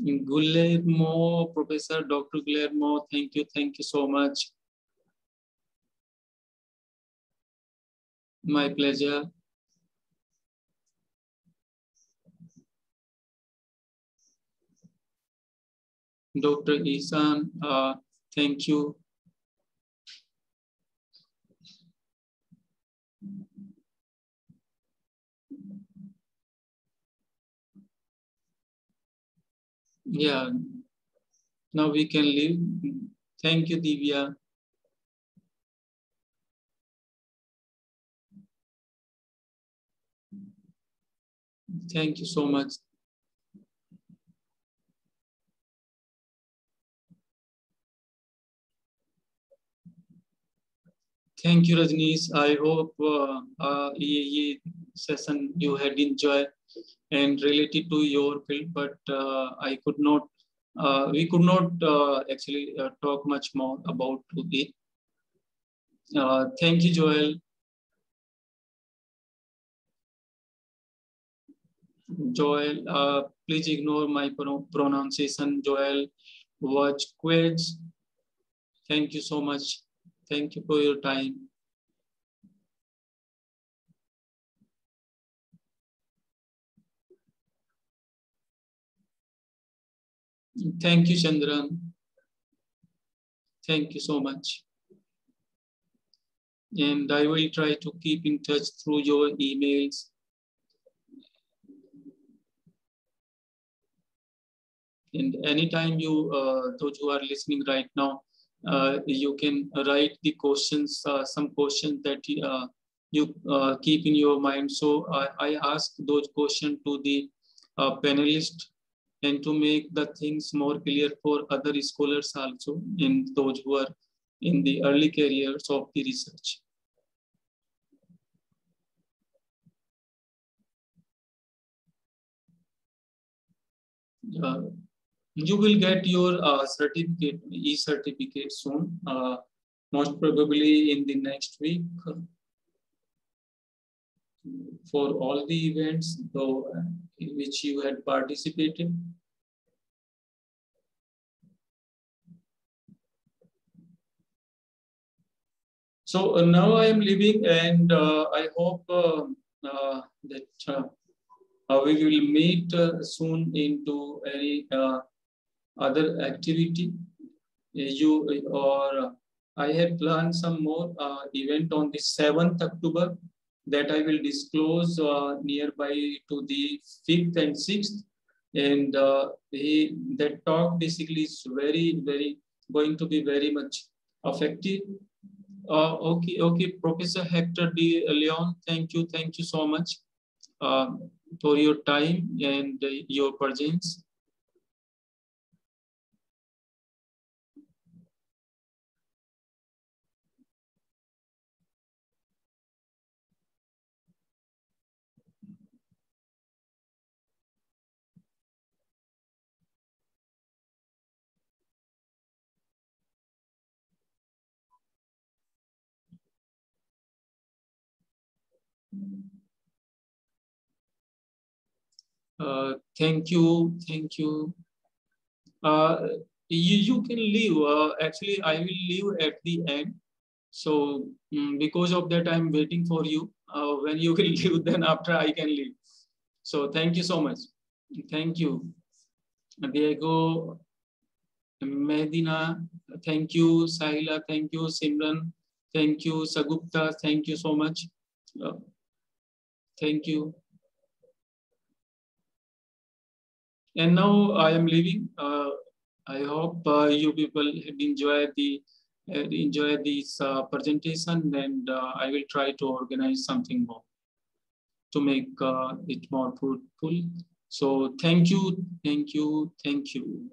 Guillermo, Professor Doctor Guillermo, thank you, thank you so much. My pleasure. Doctor Isan, uh, thank you. Yeah, now we can leave. Thank you, Divya. Thank you so much. Thank you, Rajneesh. I hope uh, uh, this session you had enjoyed and related to your field, but uh, I could not, uh, we could not uh, actually uh, talk much more about it. Uh, thank you, Joel. Joel, uh, please ignore my pro pronunciation. Joel, watch quiz. Thank you so much. Thank you for your time. Thank you, Chandran. Thank you so much. And I will try to keep in touch through your emails. And anytime you, uh, those who are listening right now, uh, you can write the questions, uh, some questions that uh, you uh, keep in your mind. So I, I ask those questions to the uh, panelists, and to make the things more clear for other scholars also, in those who are in the early careers of the research. Uh, you will get your uh, certificate, e-certificate soon, uh, most probably in the next week. For all the events though, in which you had participated. So uh, now I am leaving, and uh, I hope uh, uh, that uh, uh, we will meet uh, soon into any uh, other activity. You or uh, I have planned some more uh, event on the seventh October. That I will disclose uh, nearby to the fifth and sixth. And uh, he, that talk basically is very, very, going to be very much effective. Uh, okay, okay, Professor Hector de Leon, thank you, thank you so much uh, for your time and uh, your presence. Uh, thank you, thank you. Uh, you, you can leave. Uh, actually, I will leave at the end. So um, because of that, I'm waiting for you. Uh, when you can leave, then after I can leave. So thank you so much. Thank you. Diego, Medina, thank you. Sahila, thank you. Simran, thank you. Sagupta, thank you so much. Uh, Thank you. And now I am leaving. Uh, I hope uh, you people have enjoyed the uh, enjoy this uh, presentation, and uh, I will try to organize something more to make uh, it more fruitful. So thank you, thank you, thank you.